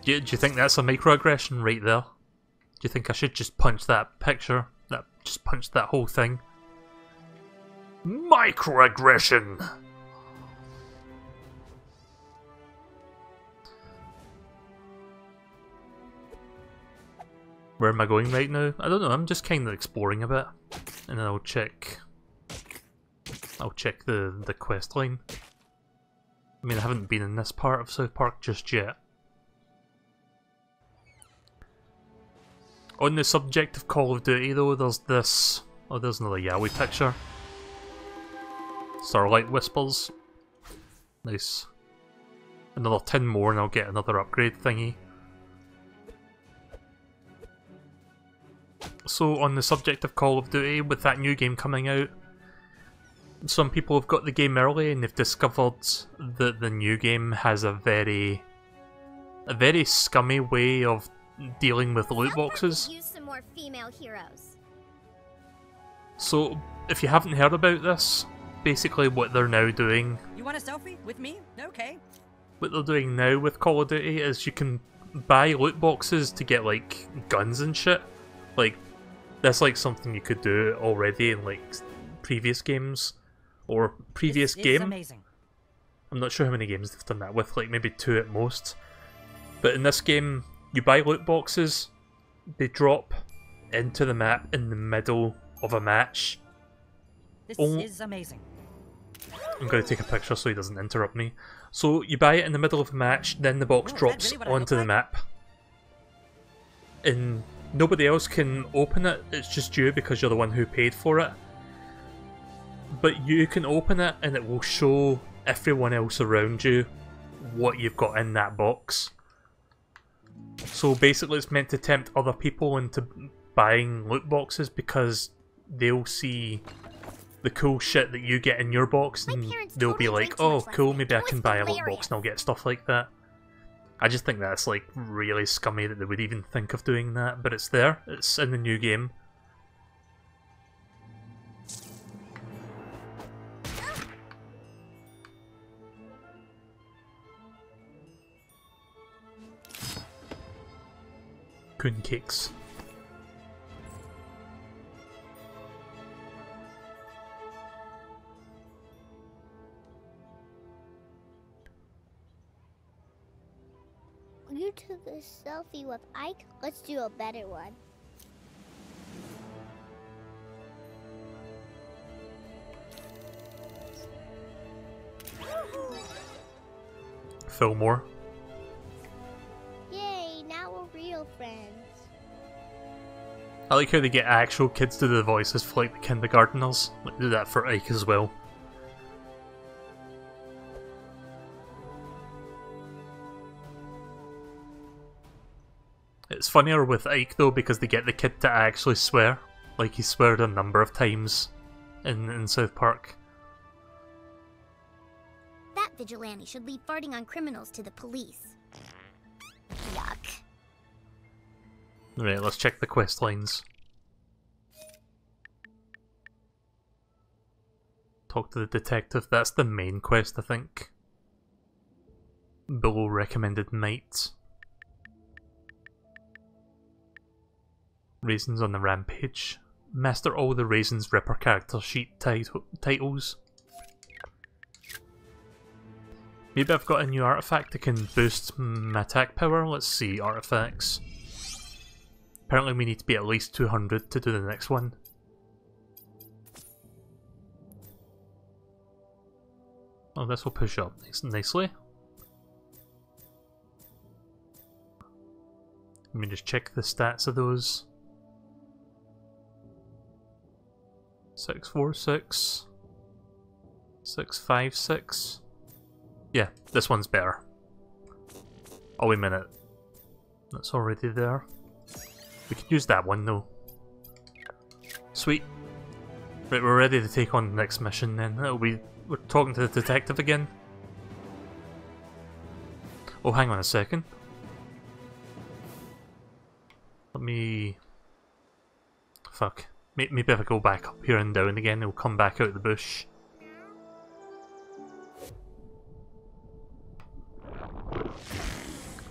Do you think that's a microaggression right there? Do you think I should just punch that picture? Just punch that whole thing? Microaggression! Where am I going right now? I don't know, I'm just kind of exploring a bit. And then I'll check the quest line. I mean, I haven't been in this part of South Park just yet. On the subject of Call of Duty though, there's this... Oh, there's another Yowie picture. Starlight Whispers. Nice. Another 10 more and I'll get another upgrade thingy. So, on the subject of Call of Duty, with that new game coming out, some people have got the game early and they've discovered that the new game has a very scummy way of dealing with loot boxes. Use some more female heroes. So, if you haven't heard about this, basically what they're now doing... You want a selfie with me? Okay. What they're doing now with Call of Duty is you can buy loot boxes to get, like, guns and shit. Like, that's like something you could do already in like previous games, or previous game. Amazing. I'm not sure how many games they've done that with, like maybe 2 at most. But in this game, you buy loot boxes, they drop into the map in the middle of a match. This is amazing. I'm going to take a picture so he doesn't interrupt me. So you buy it in the middle of a match, then the box drops onto the map. In Nobody else can open it, it's just you because you're the one who paid for it. But you can open it and it will show everyone else around you what you've got in that box. So basically it's meant to tempt other people into buying loot boxes because they'll see the cool shit that you get in your box and they'll be like, oh cool, maybe I can buy a loot box and I'll get stuff like that. I just think that's like really scummy that they would even think of doing that, but it's there, it's in the new game. Coon cakes. You took a selfie with Ike, let's do a better one. Fillmore. Yay, now we're real friends. I like how they get actual kids to do the voices for like the kindergartners. Like, do that for Ike as well. It's funnier with Ike though because they get the kid to actually swear. Like, he swore a number of times in South Park. That vigilante should leave farting on criminals to the police. Yuck. Right, let's check the quest lines. Talk to the detective, that's the main quest I think. Below recommended night. Raisins on the Rampage. Master all the Raisins Ripper character sheet titles. Maybe I've got a new artifact that can boost my attack power. Let's see, artifacts. Apparently we need to be at least 200 to do the next one. Oh, this will push up nicely. Let me just check the stats of those. 646. 656. Yeah, this one's better. Oh, wait a minute. That's already there. We could use that one though. Sweet. Right, we're ready to take on the next mission then. We're talking to the detective again. Oh, hang on a second. Let me... Fuck. Maybe if I go back up here and down again, it'll come back out of the bush. I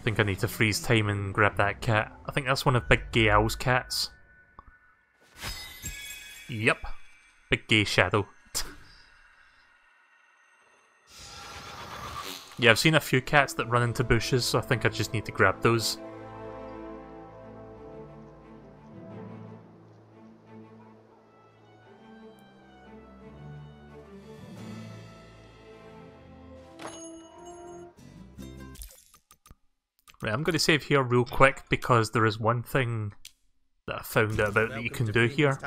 think I need to freeze time and grab that cat. I think that's one of Big Gay Al's cats. Yep. Big Gay Shadow. Yeah, I've seen a few cats that run into bushes, so I think I just need to grab those. Right, I'm going to save here real quick because there is one thing that I found out about that you can do here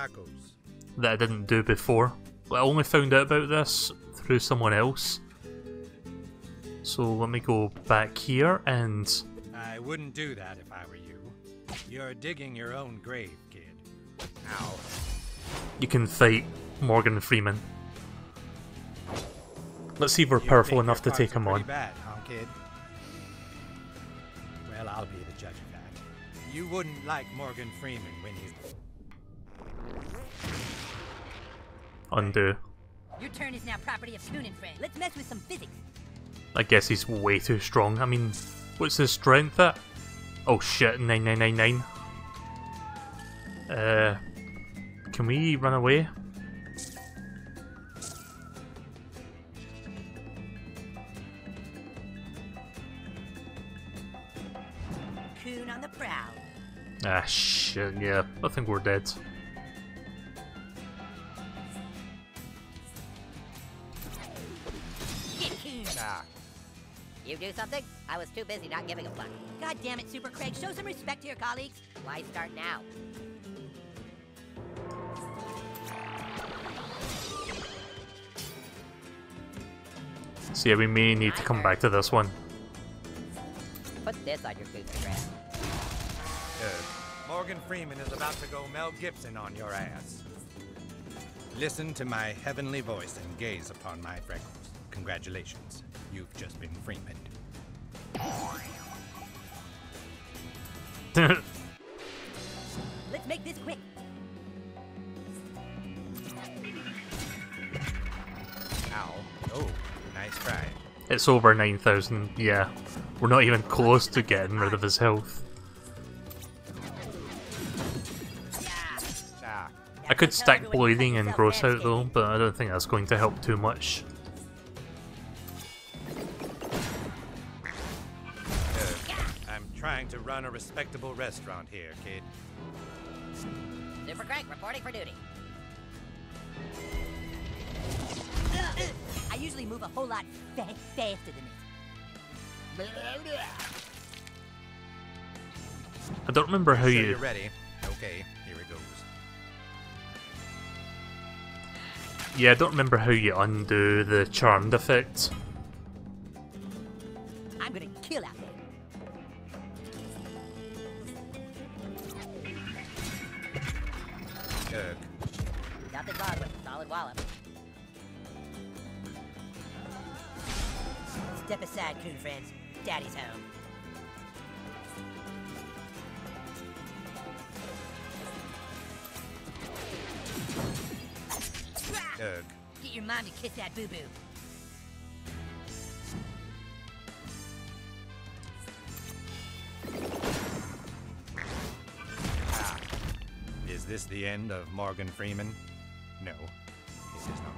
that I didn't do before. I only found out about this through someone else. So let me go back here and... I wouldn't do that if I were you. You're digging your own grave, kid. Ow. You can fight Morgan Freeman. Let's see if we're powerful enough to take him on. Bad, huh, kid? Well, I'll be the judge of that. You wouldn't like Morgan Freeman when he's... Undo. Your turn is now property of Coon and Friends. Let's mess with some physics. I guess he's way too strong. I mean, what's his strength at? Oh shit, 9999. Can we run away? Ah shit, yeah, I think we're dead. You do something? I was too busy not giving a fuck. God damn it, Super Craig, show some respect to your colleagues. Why start now? So yeah, we may need to come back to this one. Put this on your food, Craig. Morgan Freeman is about to go Mel Gibson on your ass. Listen to my heavenly voice and gaze upon my freckles. Congratulations, you've just been Freemaned. Let's make this quick. Ow. Oh, nice try. It's over 9,000, yeah. We're not even close to getting rid of his health. I could stack bleeding and gross out though, but I don't think that's going to help too much. I'm trying to run a respectable restaurant here, kid. Super Craig, reporting for duty. I usually move a whole lot faster than it. I don't remember how you... You're ready. Okay, here it goes. Yeah, I don't remember how you undo the charmed effect. I'm gonna kill out there. Nothing wrong with it. solid wallop. Step aside, Coon friends. Daddy's home. Ugh. Get your mom to kiss that boo-boo. Ah. Is this the end of Morgan Freeman? No, it is not.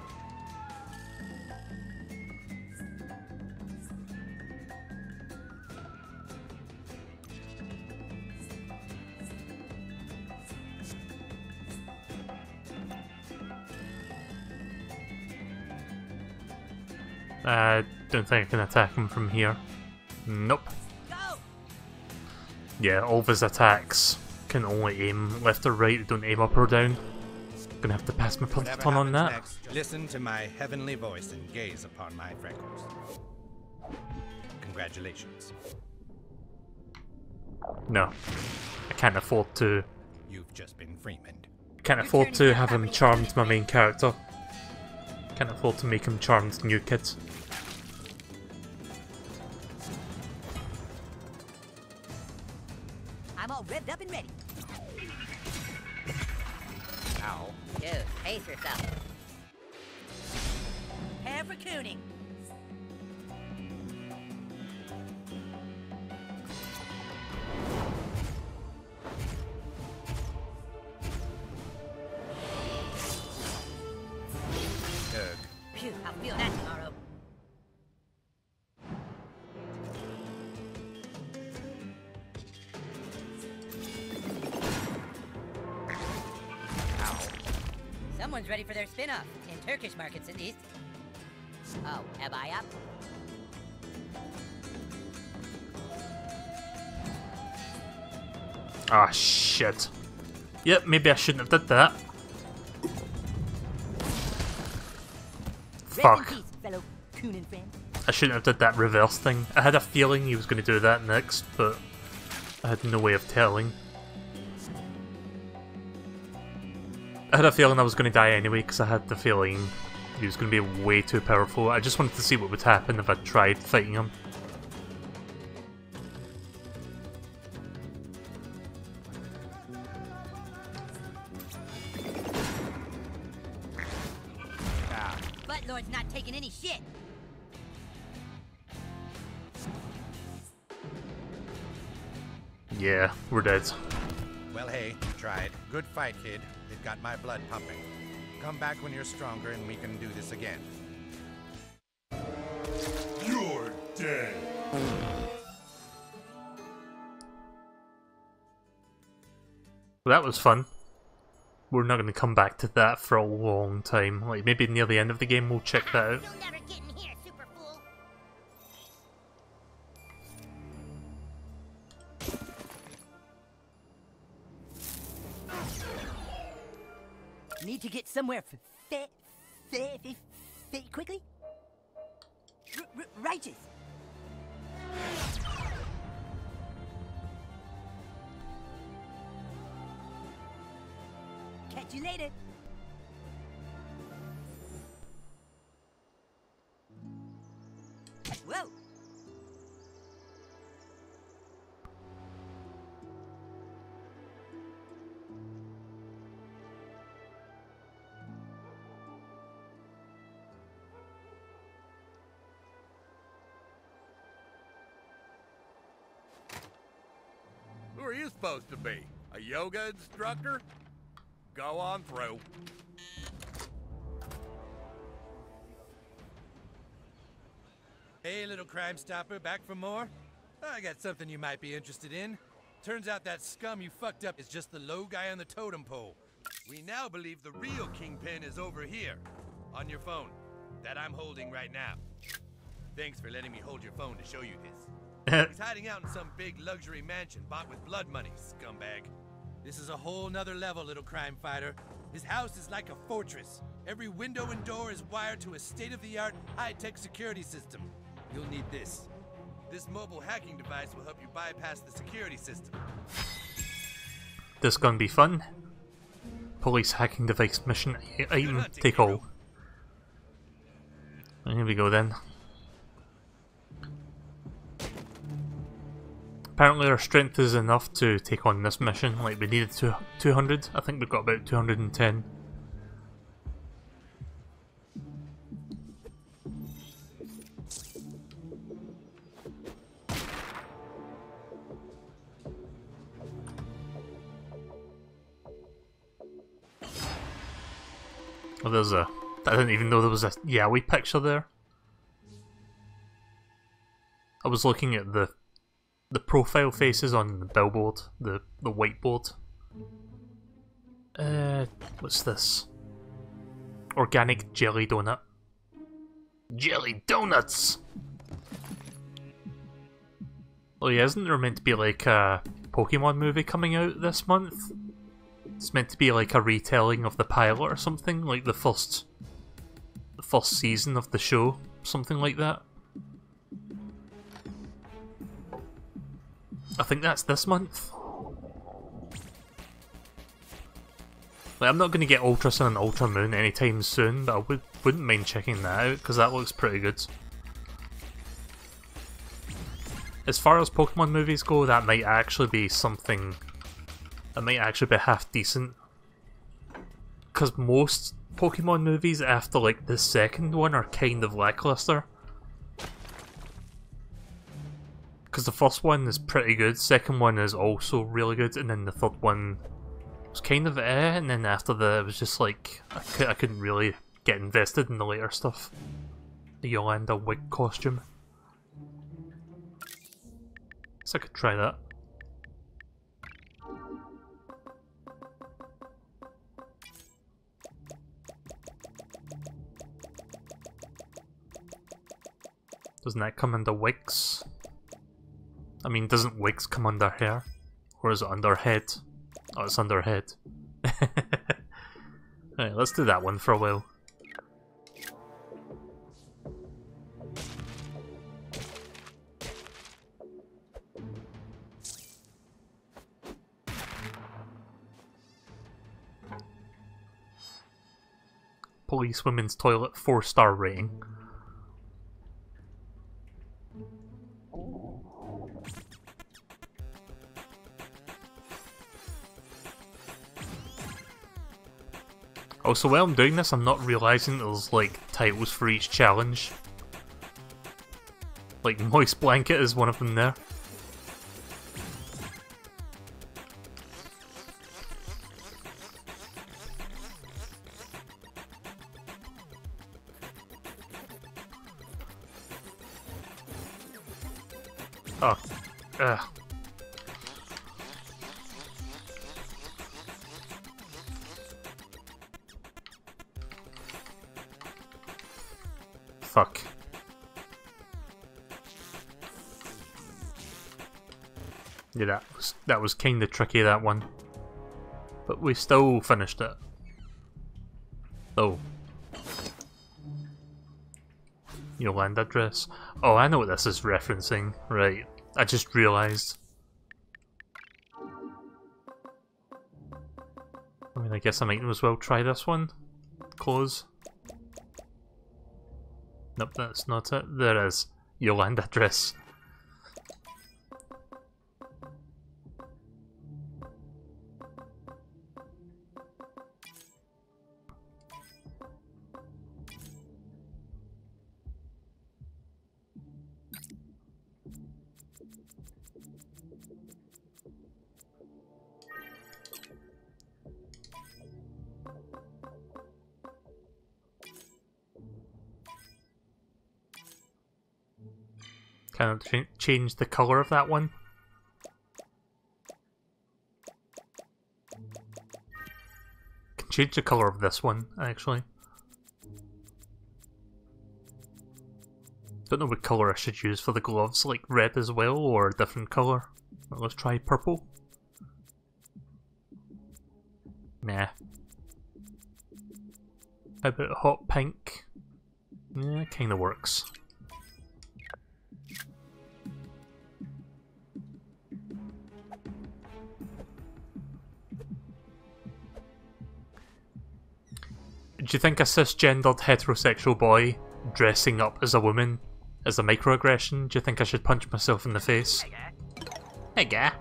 I don't think I can attack him from here. Nope. Yeah, all of his attacks can only aim left or right, they don't aim up or down. I'm gonna have to pass my baton on that. Next, listen to my heavenly voice and gaze upon my freckles. Congratulations. No. I can't afford to. You've just been Freemaned. Can't afford to have him charmed my main character. Can't afford to make him charmed new kids. I'm all revved up and ready. Ow. Dude, pace yourself. Prepare for cooning. Ready for their spin-off in Turkish markets at least. Oh, am I up? Ah, oh, shit. Yep, maybe I shouldn't have did that. Fuck. I shouldn't have did that reverse thing. I had a feeling he was going to do that next, but I had no way of telling. I had a feeling I was going to die anyway, because I had the feeling he was going to be way too powerful. I just wanted to see what would happen if I tried fighting him. Fart Lord's not taking any shit! Yeah, we're dead. Well, hey, you tried. Good fight, kid. It got my blood pumping. Come back when you're stronger and we can do this again. You're dead. Well, that was fun. We're not going to come back to that for a long time. Like, maybe near the end of the game we'll check that out. You'll never get in here, super fool. Need to get somewhere quickly? Righteous. Catch you later. Whoa. Who are you supposed to be? A yoga instructor? Go on through. Hey, little crime stopper, back for more? I got something you might be interested in. Turns out that scum you fucked up is just the low guy on the totem pole. We now believe the real kingpin is over here, on your phone, that I'm holding right now. Thanks for letting me hold your phone to show you this. He's hiding out in some big luxury mansion bought with blood money, scumbag. This is a whole nother level, little crime fighter. His house is like a fortress. Every window and door is wired to a state-of-the-art, high-tech security system. You'll need this. This mobile hacking device will help you bypass the security system. This gonna be fun. Police hacking device mission, item, take all. And here we go then. Apparently our strength is enough to take on this mission, like we needed 200, I think we've got about 210. Oh, there's a... I didn't even know there was a Yowie picture there. I was looking at the profile faces on the billboard, the whiteboard. What's this? Organic jelly donut. Jelly donuts! Oh yeah, isn't there meant to be like a Pokemon movie coming out this month? It's meant to be like a retelling of the pilot or something, like the first season of the show, something like that. I think that's this month. Like, I'm not going to get Ultra Sun and Ultra Moon anytime soon, but I wouldn't mind checking that out, because that looks pretty good. As far as Pokemon movies go, that might actually be something... It might actually be half decent, because most Pokemon movies after like the second one are kind of lackluster. Because the first one is pretty good, second one is also really good, and then the third one was kind of and then after that it was just like I couldn't really get invested in the later stuff. The Yolanda wig costume. Guess I could try that. Doesn't that come under wigs? I mean, doesn't wigs come under hair? Or is it under head? Oh, it's under head. Alright, let's do that one for a while. Police women's toilet 4-star rating. Also, while I'm doing this, I'm not realising there's, like, titles for each challenge. Like, Moist Blanket is one of them there. Oh. Ugh. Fuck. Yeah, that was kinda tricky, that one. But we still finished it. Oh. Yolanda dress. Oh, I know what this is referencing. Right. I just realised. I mean, I guess I might as well try this one. Close. Nope, that's not it. There is Yolanda dress. Cannot change the colour of that one. Can change the colour of this one, actually. Don't know what colour I should use for the gloves, like red as well, or a different colour. Let's try purple. Nah. How about hot pink? Yeah, it kinda works. Do you think a cisgendered heterosexual boy dressing up as a woman is a microaggression? Do you think I should punch myself in the face? Hey, guy.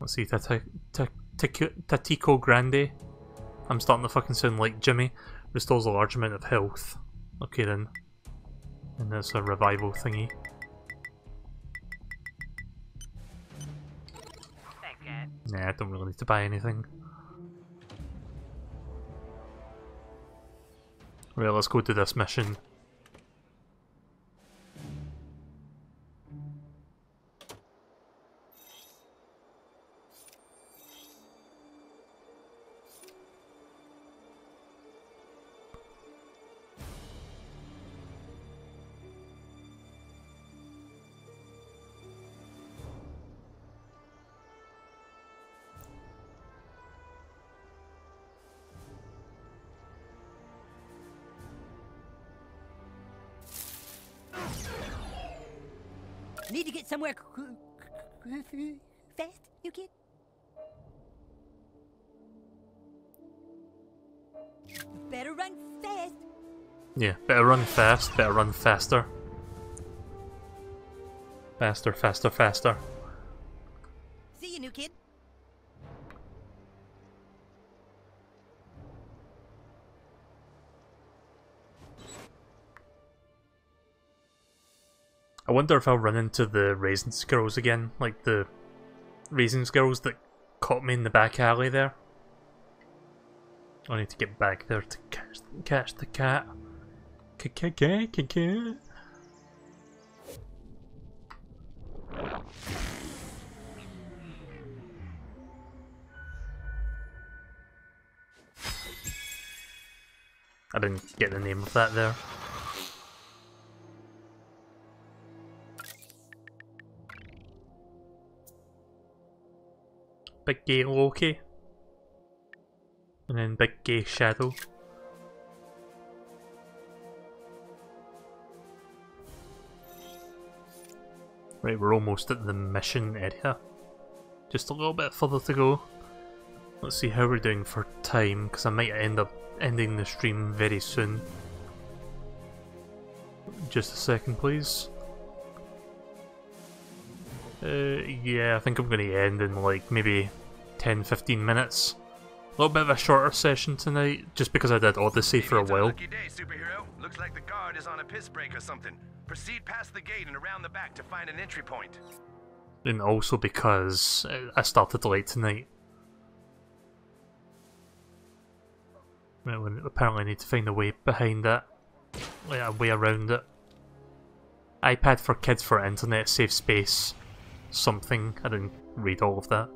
Let's see, Tatico Grande. I'm starting to fucking sound like Jimmy. Restores a large amount of health. Okay then. And there's a revival thingy. Nah, I don't really need to buy anything. Right, let's go to this mission. Need to get somewhere fast, you kid? Better run fast. Yeah, better run fast, better run faster. Faster, faster, faster. See you, new kid. I wonder if I'll run into the Raisins girls again, like the Raisins girls that caught me in the back alley there. I need to get back there to catch the cat. I didn't get the name of that there. Big Gay Loki, and then Big Gay Shadow. Right, we're almost at the mission area. Just a little bit further to go. Let's see how we're doing for time, because I might end up ending the stream very soon. Just a second, please. Yeah, I think I'm going to end in like maybe 10-15 minutes. A little bit of a shorter session tonight, just because I did Odyssey for a while. Lucky day, superhero. Looks like the guard is on a piss break or something. Proceed past the gate and around the back to find an entry point. And also because I started late tonight. Well, we apparently need to find a way behind it, like a way around it. iPad for kids for internet safe space. Something. I didn't read all of that.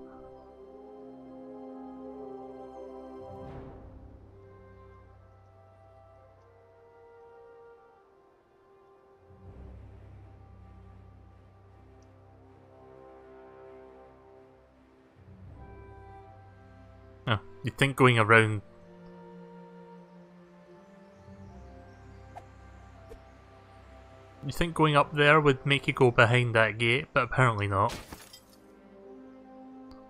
Oh, you'd think going around. You think going up there would make you go behind that gate, but apparently not.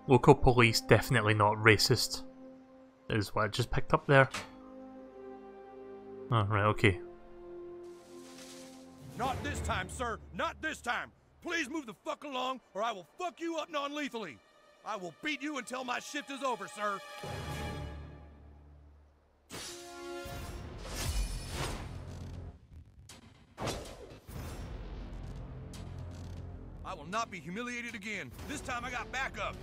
Local police definitely not racist, is what I just picked up there. Oh, right, okay. Not this time, sir. Not this time. Please move the fuck along, or I will fuck you up non-lethally. I will beat you until my shift is over, sir. I will not be humiliated again. This time I got backup.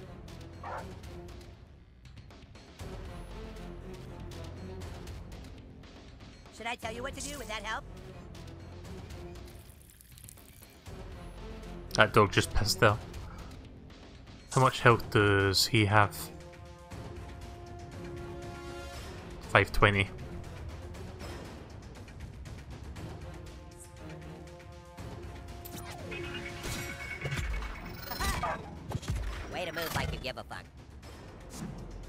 Should I tell you what to do? Would that help? That dog just pissed out. How much health does he have? 520. Way to move like you give a fuck.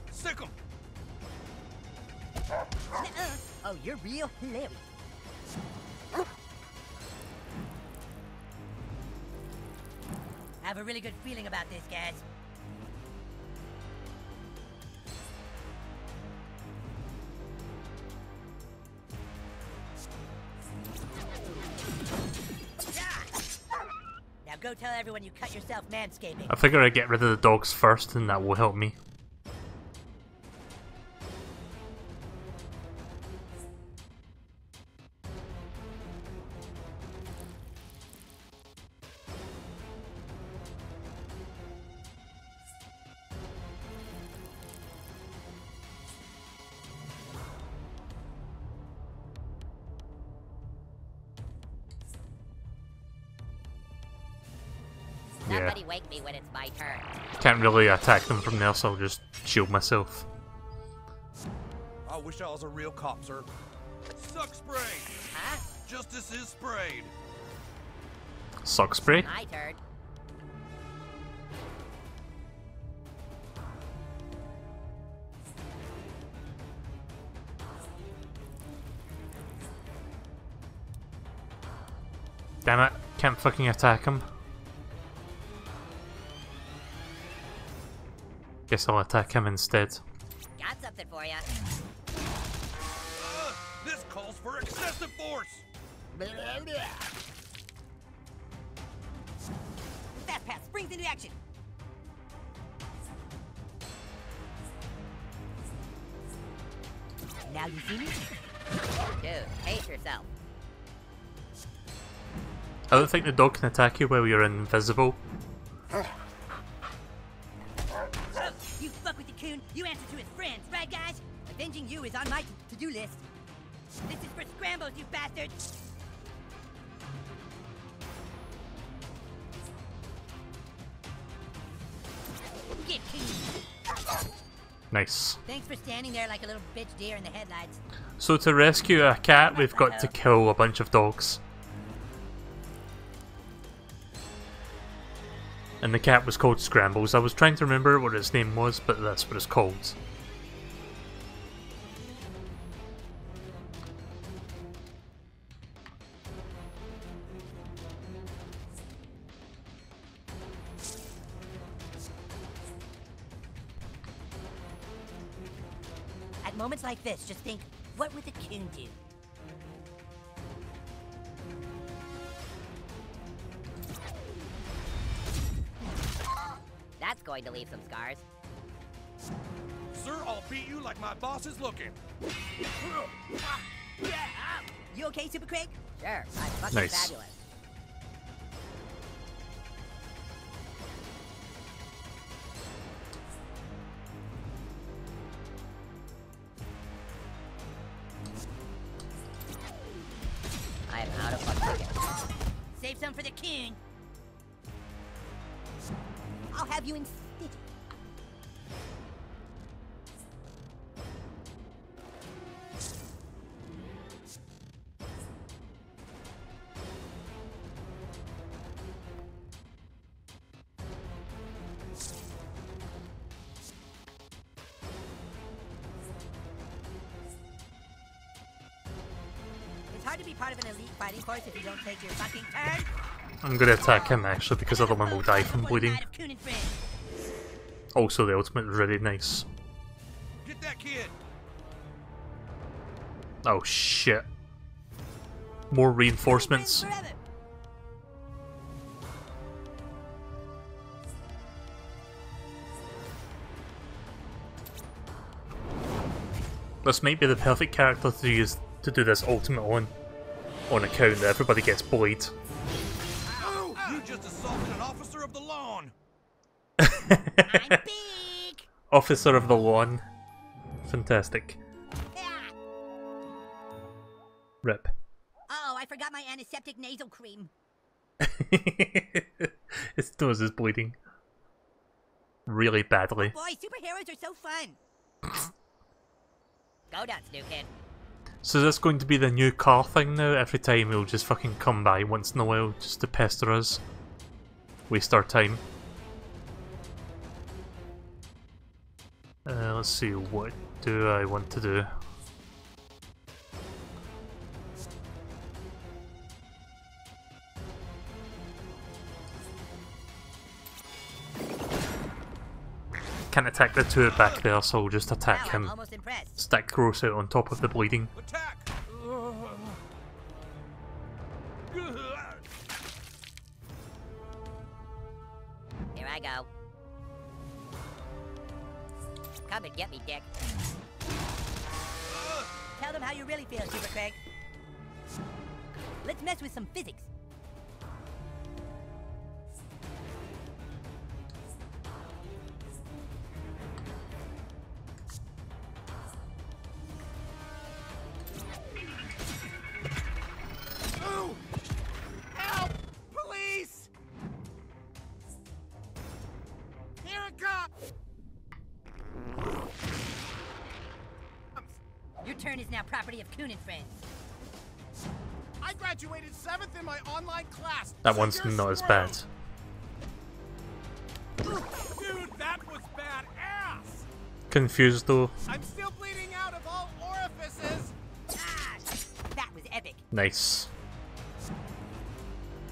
Sick 'em. Oh, you're real hilarious. I have a really good feeling about this, guys. Go tell everyone you cut yourself manscaping. I figure I get rid of the dogs first, and that will help me. Can't really attack them from there, so I'll just shield myself. I wish I was a real cop, sir. Suck spray! Huh? Justice is sprayed. Suck spray? My turn. Damn it! Can't fucking attack him. Guess I'll attack him instead. Got something for ya. This calls for excessive force. Fast pass springs into action. Now you see me? Dude, pace yourself. I don't think the dog can attack you while you're invisible. You answer to his friends, right guys? Avenging you is on my to-do list. This is for scrambles, you bastards! Get clean. Nice. Thanks for standing there like a little bitch deer in the headlights. So to rescue a cat, we've got to kill a bunch of dogs. And the cat was called Scrambles. I was trying to remember what its name was, but that's what it's called. At moments like this, just think, what would the king do? That's going to leave some scars. Sir, I'll beat you like my boss is looking. You okay, Super Craig? Sure, I'm fucking fabulous. I'm out of fucking. Save some for the king. I'll have you in stitch. It's hard to be part of an elite fighting force if you don't take your fucking turn. I'm gonna attack him actually because the other one will die from bleeding. Also, the ultimate is really nice. Get that kid. Oh shit! More reinforcements. This might be the perfect character to use to do this ultimate on account that everybody gets bullied. I'm big. Officer of the lawn. Fantastic. Rip. Oh, I forgot my antiseptic nasal cream. His nose is bleeding. Really badly. Oh boy, superheroes are so fun. Go nuts, new kid. So that's going to be the new car thing now? Every time he'll just fucking come by once in a while just to pester us. Waste our time. Let's see, what do I want to do? Can't attack the two back there, so I'll just attack him. Stack gross out on top of the bleeding. Attack. I go. Come and get me, dick. Tell them how you really feel, Super Craig. Let's mess with some physics. Is now property of Coon and Friends. I graduated 7th in my online class. That one's not as bad. Dude, that was bad ass. Confused though. I'm still bleeding out of all orifices. Ah, that was epic. Nice.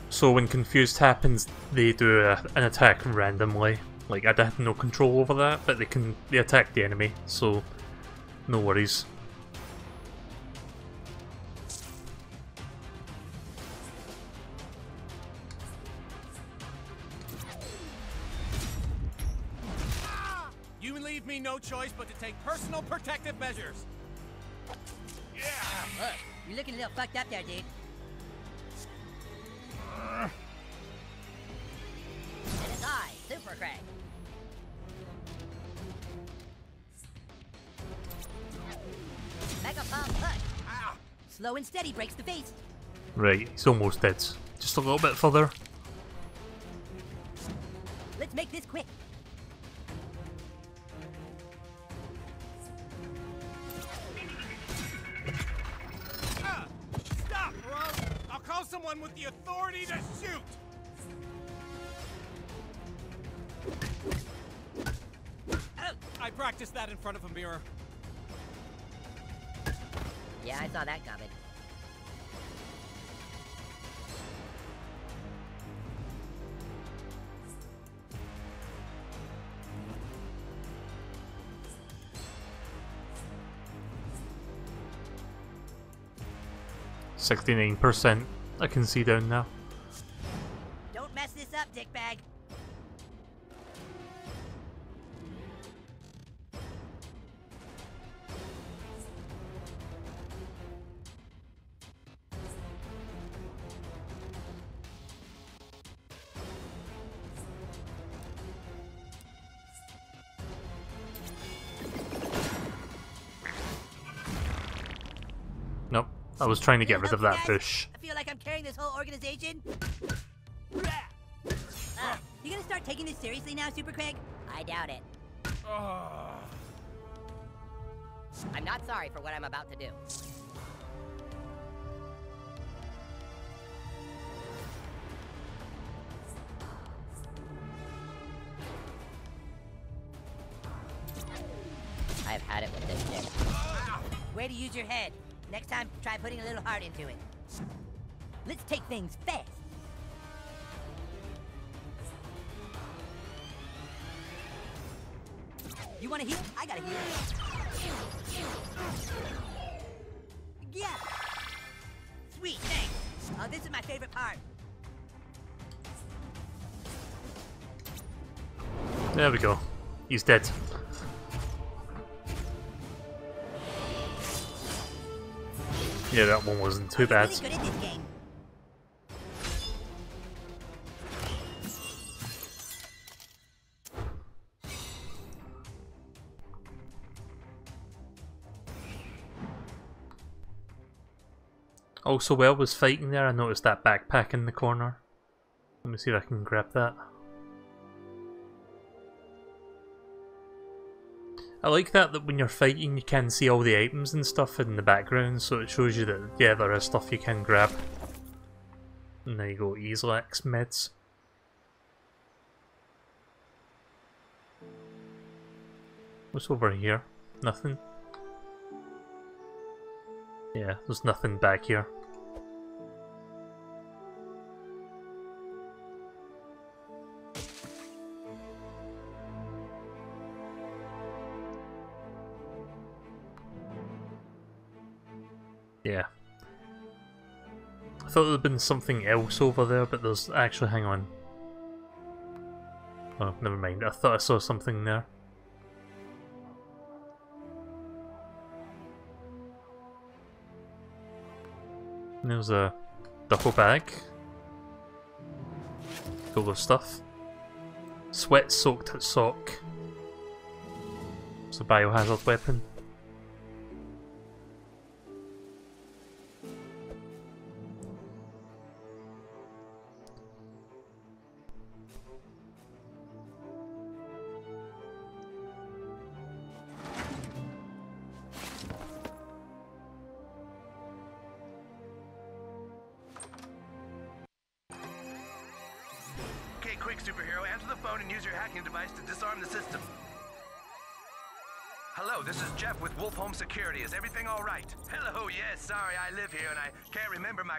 So when confused happens, they do an attack randomly. Like I had no control over that, but they attack the enemy, so no worries. Choice but to take personal protective measures. Yeah, look, you're looking a little fucked up there, dude. It is I, Super Craig. Mega palm punch. Ow. Slow and steady breaks the face. Right, he's almost dead. Just a little bit further. Let's make this quick. Someone with the authority to shoot. I practiced that in front of a mirror. Yeah, I saw that coming. %69. I can see down now. Don't mess this up, dickbag. Nope, I was trying to get rid of that bush. Like I'm carrying this whole organization? You gonna start taking this seriously now, Super Craig? I doubt it. I'm not sorry for what I'm about to do. I've had it with this shit. Way to use your head. Next time, try putting a little heart into it. Let's take things fast. You want to heal? I gotta heal. Yeah. Sweet, thanks. Oh, this is my favorite part. There we go. He's dead. Yeah, that one wasn't too bad. Also, while I was fighting there, I noticed that backpack in the corner. Let me see if I can grab that. I like that when you're fighting you can see all the items and stuff in the background, so it shows you that, yeah, there is stuff you can grab. And there you go, Easlax meds. What's over here? Nothing. Yeah, there's nothing back here. Yeah. I thought there'd been something else over there, but there's actually, hang on. Oh, never mind. I thought I saw something there. There's a duffel bag. Full of stuff. Sweat-soaked sock. It's a biohazard weapon.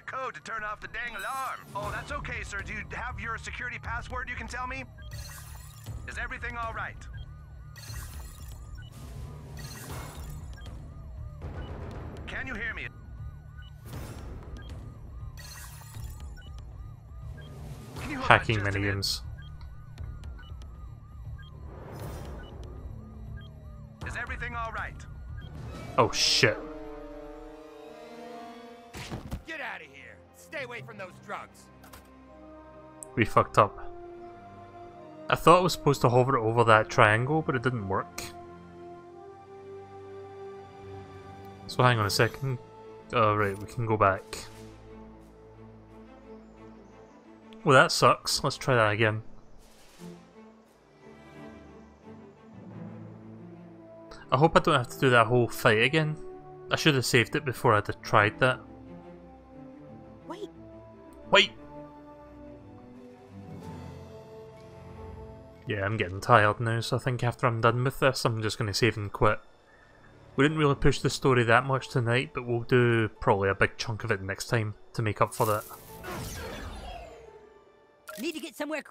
Code to turn off the dang alarm. Oh, that's okay, sir. Do you have your security password you can tell me? Is everything all right? Can you hear me? Hacking minions. Is everything all right? Oh, shit. Stay away from those drugs. We fucked up. I thought I was supposed to hover over that triangle, but it didn't work. So hang on a second. Alright, we can go back. Well, that sucks. Let's try that again. I hope I don't have to do that whole fight again. I should have saved it before I'd have tried that. Wait! Yeah, I'm getting tired now, so I think after I'm done with this, I'm just going to save and quit. We didn't really push the story that much tonight, but we'll do probably a big chunk of it next time to make up for that. Need to get somewhere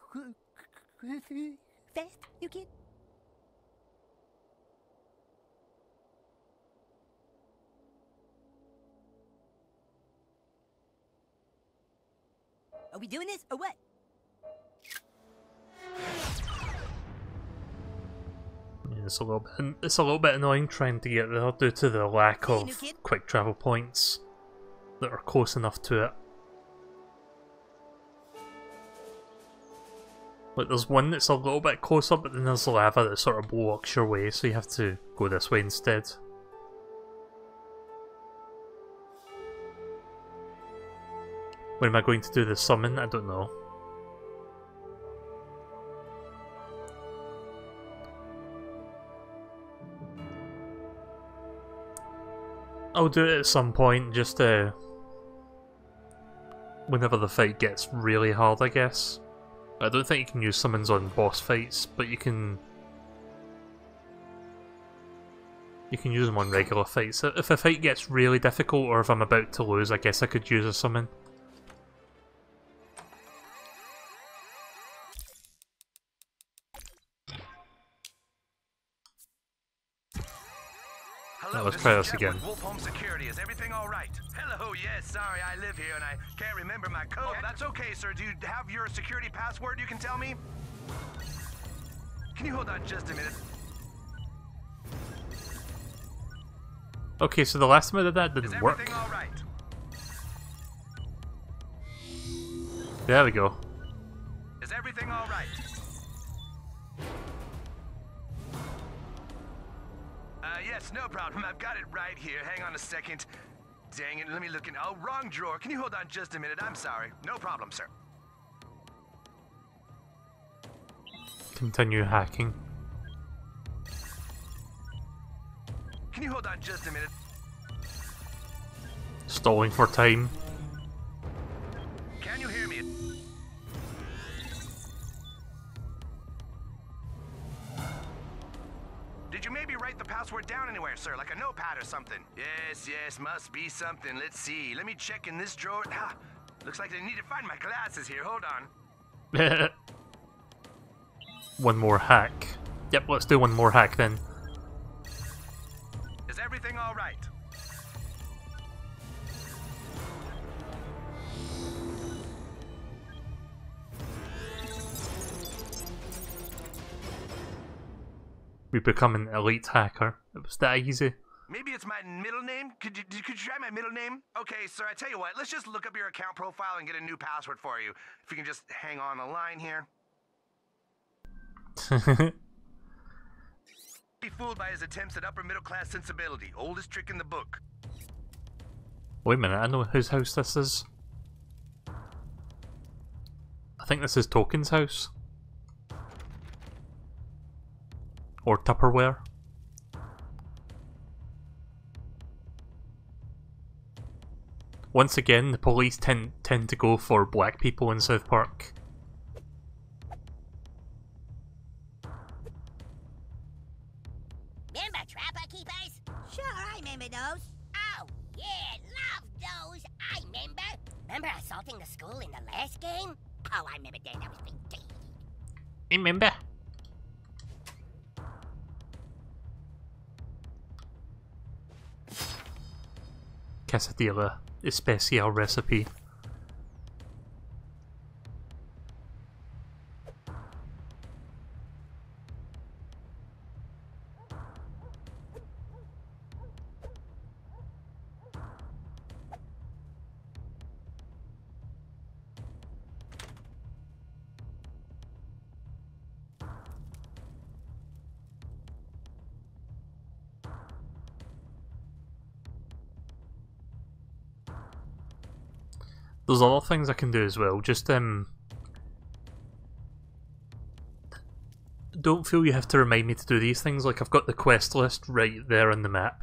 fast, you kid? Are we doing this or what? Yeah, it's a little bit annoying trying to get there due to the lack of quick travel points that are close enough to it. Like there's one that's a little bit closer, but then there's lava that sort of blocks your way, so you have to go this way instead. When am I going to do the summon? I don't know. I'll do it at some point, just whenever the fight gets really hard, I guess. I don't think you can use summons on boss fights, but you can use them on regular fights. If a fight gets really difficult, or if I'm about to lose, I guess I could use a summon. Let's try this again. Wolf Home Security, is everything all right? Hello, yes, sorry, I live here and I can't remember my code. Oh, that's okay, sir. Do you have your security password you can tell me? Can you hold on just a minute? Okay, so the last time I did that didn't work. Is everything all right? There we go. Is everything all right? Yes, no problem. I've got it right here. Hang on a second. Dang it, let me look in. Oh, wrong drawer. Can you hold on just a minute? I'm sorry. No problem, sir. Continue hacking. Can you hold on just a minute? Stalling for time. Can you hear me? Did you maybe write the password down anywhere, sir? Like a notepad or something? Yes, yes, must be something. Let's see. Let me check in this drawer. Ah, looks like I need to find my glasses here. Hold on. One more hack. Yep, let's do one more hack then. Is everything all right? we become an elite hacker. It was that easy. Maybe it's my middle name? Could you try my middle name? Okay, so I tell you what, let's just look up your account profile and get a new password for you. If you can just hang on the line here. Be fooled by his attempts at upper middle class sensibility. Oldest trick in the book. Wait a minute, I know whose house this is. I think this is Tolkien's house. Or Tupperware. Once again, the police tend to go for black people in South Park. Remember Trapper Keepers? Sure, I remember those. Oh, yeah, love those. I remember. Remember assaulting the school in the last game? Oh, I remember that. That was big deal. Remember? Quesadilla. Especial recipe. There's a lot of things I can do as well, just don't feel you have to remind me to do these things, like I've got the quest list right there on the map.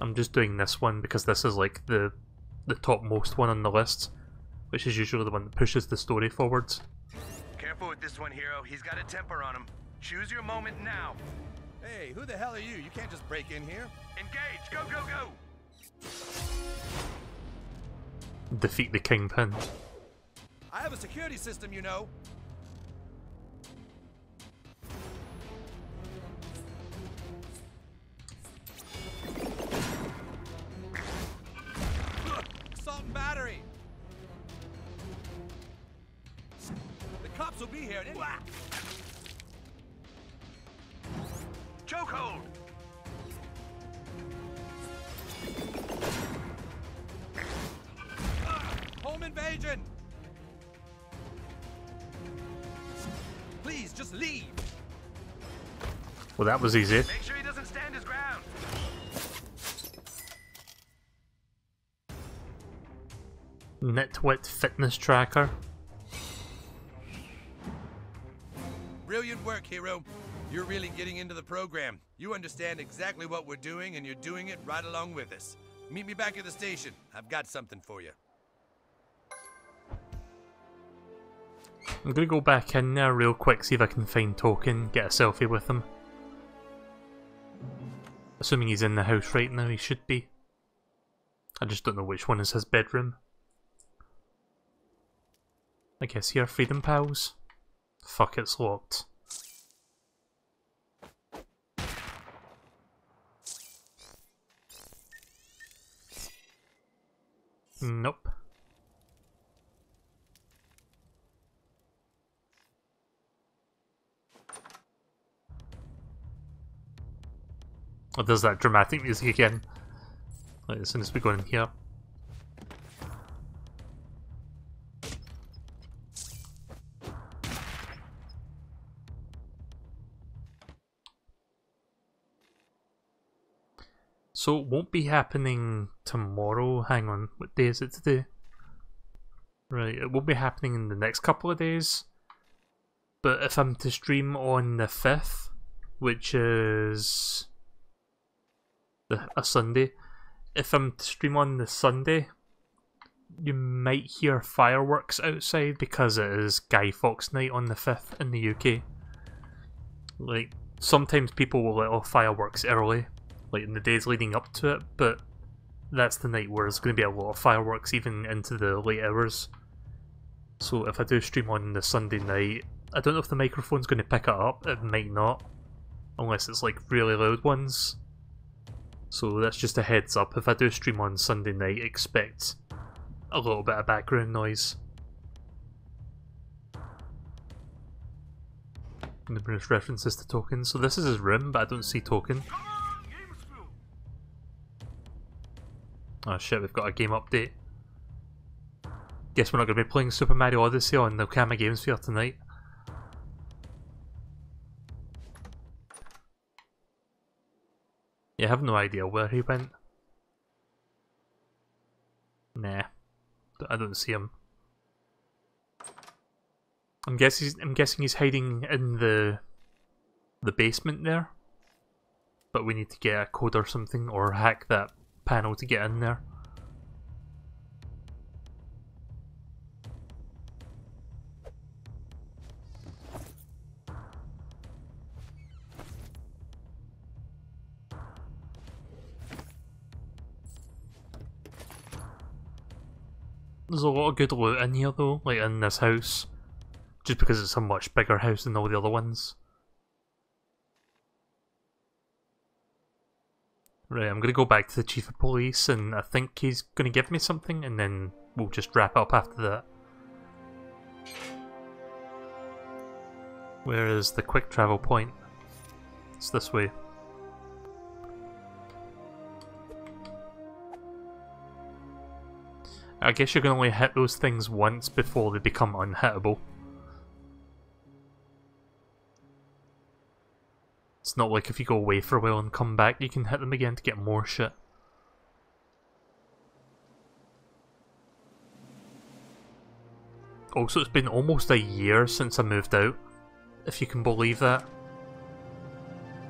I'm just doing this one because this is like the topmost one on the list, which is usually the one that pushes the story forwards. Careful with this one, hero, he's got a temper on him. Choose your moment now. Hey, who the hell are you? You can't just break in here. Engage, go, go, go! Defeat the Kingpin. I have a security system, you know. Assault and battery. The cops will be here. Chokehold. Invasion! Please just leave. Well, that was easy. Make sure he doesn't stand his ground. Nitwit fitness tracker. Brilliant work, hero. You're really getting into the program. You understand exactly what we're doing, and you're doing it right along with us. Meet me back at the station. I've got something for you. I'm gonna go back in there real quick, see if I can find Tolkien, get a selfie with him. Assuming he's in the house right now, he should be. I just don't know which one is his bedroom. I guess here, Freedom Pals. Fuck, it's locked. Nope. Oh, there's that dramatic music again. Right, as soon as we go in here. So it won't be happening tomorrow. Hang on, what day is it today? Right, it won't be happening in the next couple of days. But if I'm to stream on the 5th, which is... a Sunday. If I'm to stream on the Sunday, you might hear fireworks outside because it is Guy Fawkes Night on the 5th in the UK. Like, sometimes people will let off fireworks early, like in the days leading up to it, but that's the night where there's going to be a lot of fireworks even into the late hours. So if I do stream on the Sunday night, I don't know if the microphone's going to pick it up, it might not, unless it's like really loud ones. So that's just a heads up, if I do stream on Sunday night, expect a little bit of background noise. in the British references to Tolkien. So this is his room, but I don't see Tolkien. Oh shit, we've got a game update. Guess we're not going to be playing Super Mario Odyssey on the Okama Gamesphere tonight. Yeah, I have no idea where he went. Nah, I don't see him. I'm guessing he's hiding in the basement there. But we need to get a code or something, or hack that panel to get in there. There's a lot of good loot in here though, like in this house. Just because it's a much bigger house than all the other ones. Right, I'm gonna go back to the Chief of Police and I think he's gonna give me something and then we'll just wrap up after that. Where is the quick travel point? It's this way. I guess you can only hit those things once before they become unhittable. It's not like if you go away for a while and come back, you can hit them again to get more shit. Also, it's been almost a year since I moved out, if you can believe that.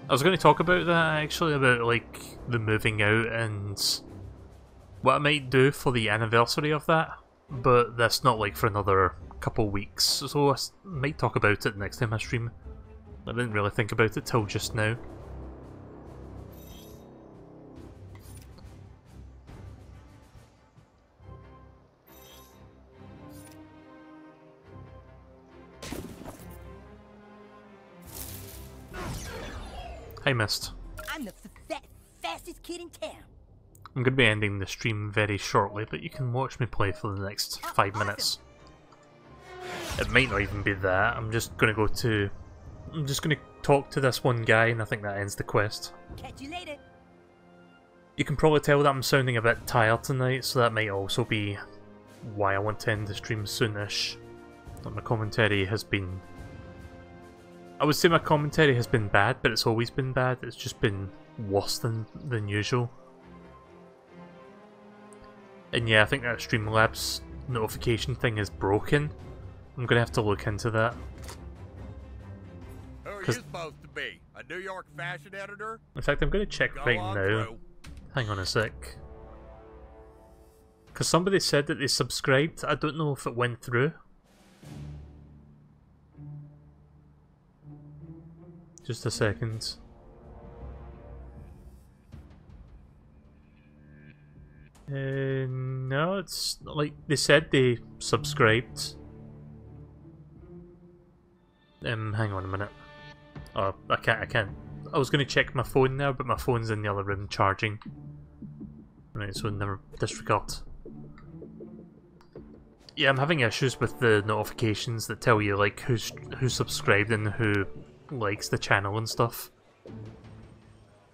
I was going to talk about that actually, about like the moving out and what I might do for the anniversary of that, but that's not like for another couple weeks, so I might talk about it next time I stream. I didn't really think about it till just now. Hey, Mist. I'm the fastest kid in town. I'm going to be ending the stream very shortly, but you can watch me play for the next 5 minutes. It might not even be that. I'm just going to talk to this one guy and I think that ends the quest. Catch you later. You can probably tell that I'm sounding a bit tired tonight, so that might also be why I want to end the stream soonish. But my commentary has been... I would say my commentary has been bad, but it's always been bad. It's just been worse than usual. And yeah, I think that Streamlabs notification thing is broken. I'm going to have to look into that. You're supposed to be a New York fashion editor. In fact, I'm going to check right now. Hang on a sec. Because somebody said that they subscribed. I don't know if it went through. Just a second. No, it's like they said they subscribed. Hang on a minute. Oh, I can't. I was going to check my phone now, but my phone's in the other room charging. Right, so never disregard. Yeah, I'm having issues with the notifications that tell you like who's subscribed and who likes the channel and stuff.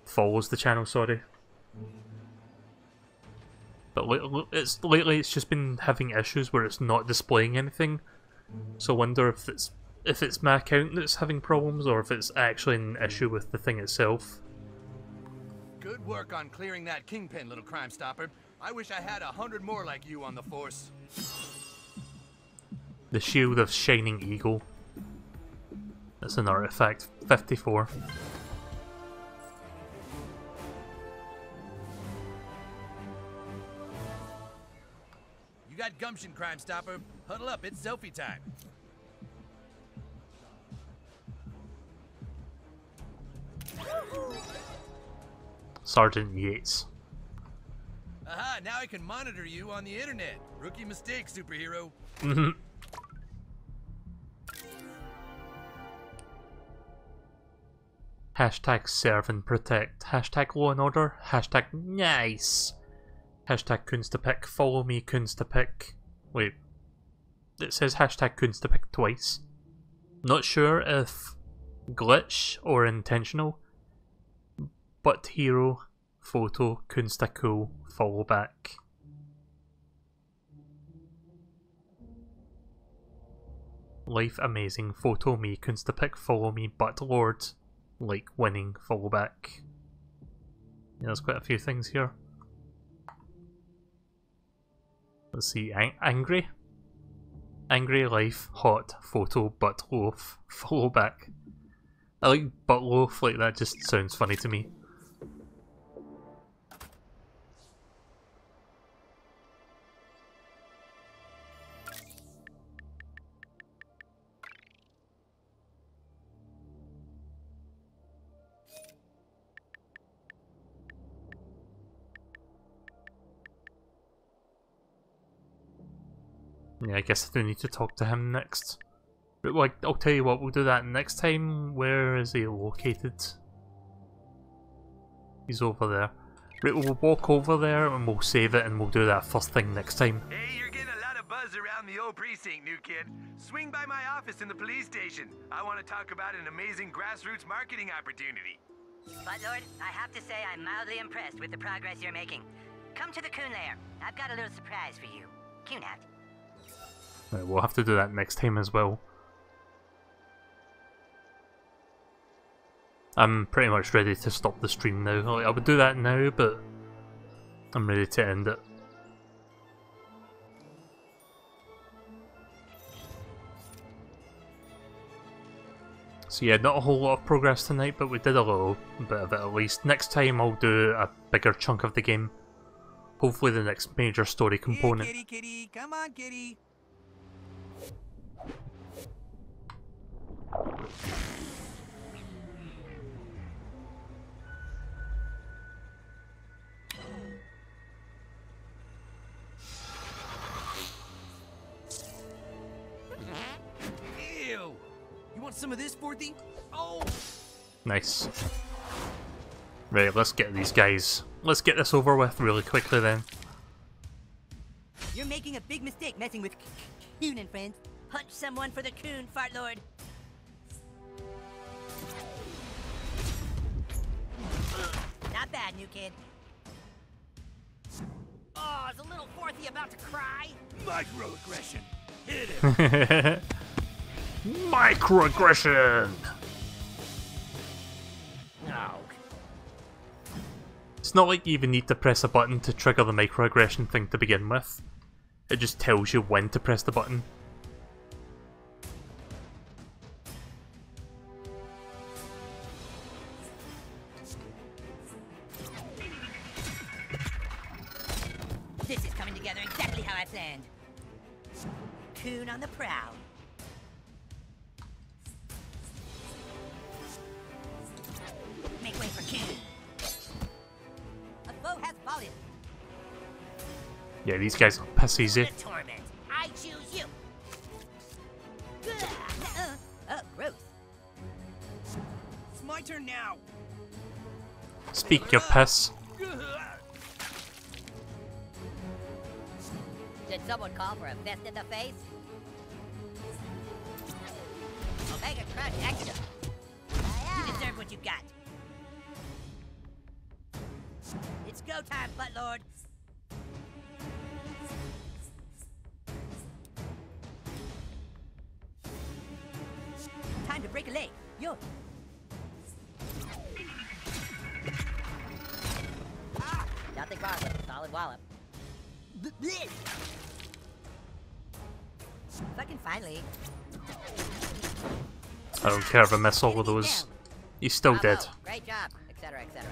Follows the channel, sorry. But lately it's just been having issues where it's not displaying anything. So I wonder if it's... if it's my account that's having problems, or if it's actually an issue with the thing itself. Good work on clearing that kingpin, little crime stopper. I wish I had 100 more like you on the force. The Shield of Shining Eagle. That's an artifact. 54. You got gumption, crime stopper. Huddle up, it's selfie time. Sergeant Yates. Aha, now I can monitor you on the internet. Rookie mistake, superhero. Mm-hmm. Hashtag serve and protect. Hashtag law and order. Hashtag nice. Hashtag Kunstapick. Follow me, Kunstapick. Wait. It says hashtag Kunstapick twice. Not sure if glitch or intentional, but hero, photo, kunstacool, follow back. Life amazing, photo me, kunstapick, follow me, but lord, like winning, follow back. Yeah, there's quite a few things here. Let's see, angry. Angry life, hot, photo, butt loaf, follow back. I like butt loaf, like that just sounds funny to me. Yeah, I guess I do need to talk to him next. But like, I'll tell you what, we'll do that next time. Where is he located? He's over there. Right, we'll walk over there and we'll save it and we'll do that first thing next time. Hey, you're getting a lot of buzz around the old precinct, new kid. Swing by my office in the police station. I want to talk about an amazing grassroots marketing opportunity. But Lord, I have to say I'm mildly impressed with the progress you're making. Come to the Coon Lair. I've got a little surprise for you. Coon out. Right, we'll have to do that next time as well. I'm pretty much ready to stop the stream now. Like, I would do that now, but I'm ready to end it. So yeah, not a whole lot of progress tonight, but we did a little bit of it at least. Next time I'll do a bigger chunk of the game. Hopefully the next major story component. Kitty, kitty, come on, kitty. Ew! You want some of this, Forthy? Oh! Nice. Right, let's get these guys. Let's get this over with really quickly then. You're making a big mistake messing with Coon and friends. Punch someone for the Coon, Fart Lord. Not bad, new kid. Oh, is a little Forthy about to cry? Microaggression. Hit him. Microaggression. No. It's not like you even need to press a button to trigger the microaggression thing to begin with. It just tells you when to press the button. This is coming together exactly how I planned. Coon on the prowl. Make way for Coon. Yeah, these guys are piss easy. I choose you. Gross. It's my turn now. Speak your piss. Did someone call for a fist in the face? Omega Crash Extra. You deserve what you got. It's go time, Butt Lord. Time to break a leg. Yo. Ah, nothing wrong with a solid wallop. Fucking finally. I don't care if I miss all of those. He's still dead. Great job, etc., etc.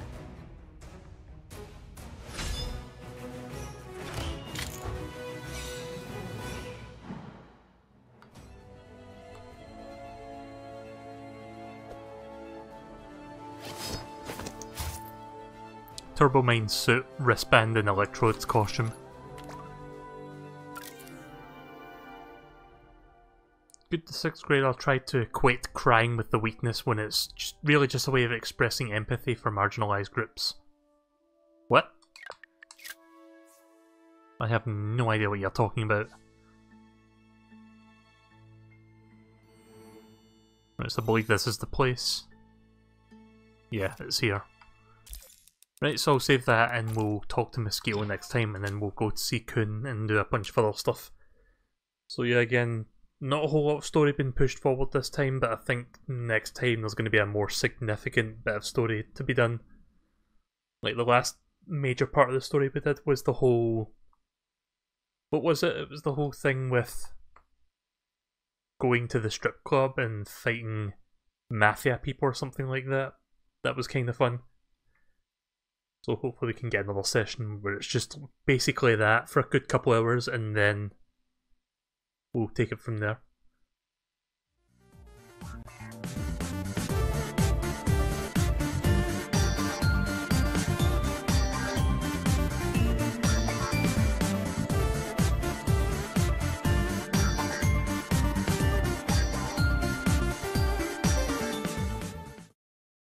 Turbo Mind suit, wristband and electrodes costume. Good to 6th grade, I'll try to equate crying with the weakness when it's just really just a way of expressing empathy for marginalised groups. What? I have no idea what you're talking about. announcements. I believe this is the place. Yeah, it's here. Right, so I'll save that and we'll talk to Mosquito next time, and then we'll go to see Coon and do a bunch of other stuff. So yeah, again, not a whole lot of story being pushed forward this time, but I think next time there's going to be a more significant bit of story to be done. Like the last major part of the story we did was the whole... what was it? It was the whole thing with going to the strip club and fighting mafia people or something like that. That was kind of fun. So hopefully we can get another session where it's just basically that for a good couple hours, and then we'll take it from there.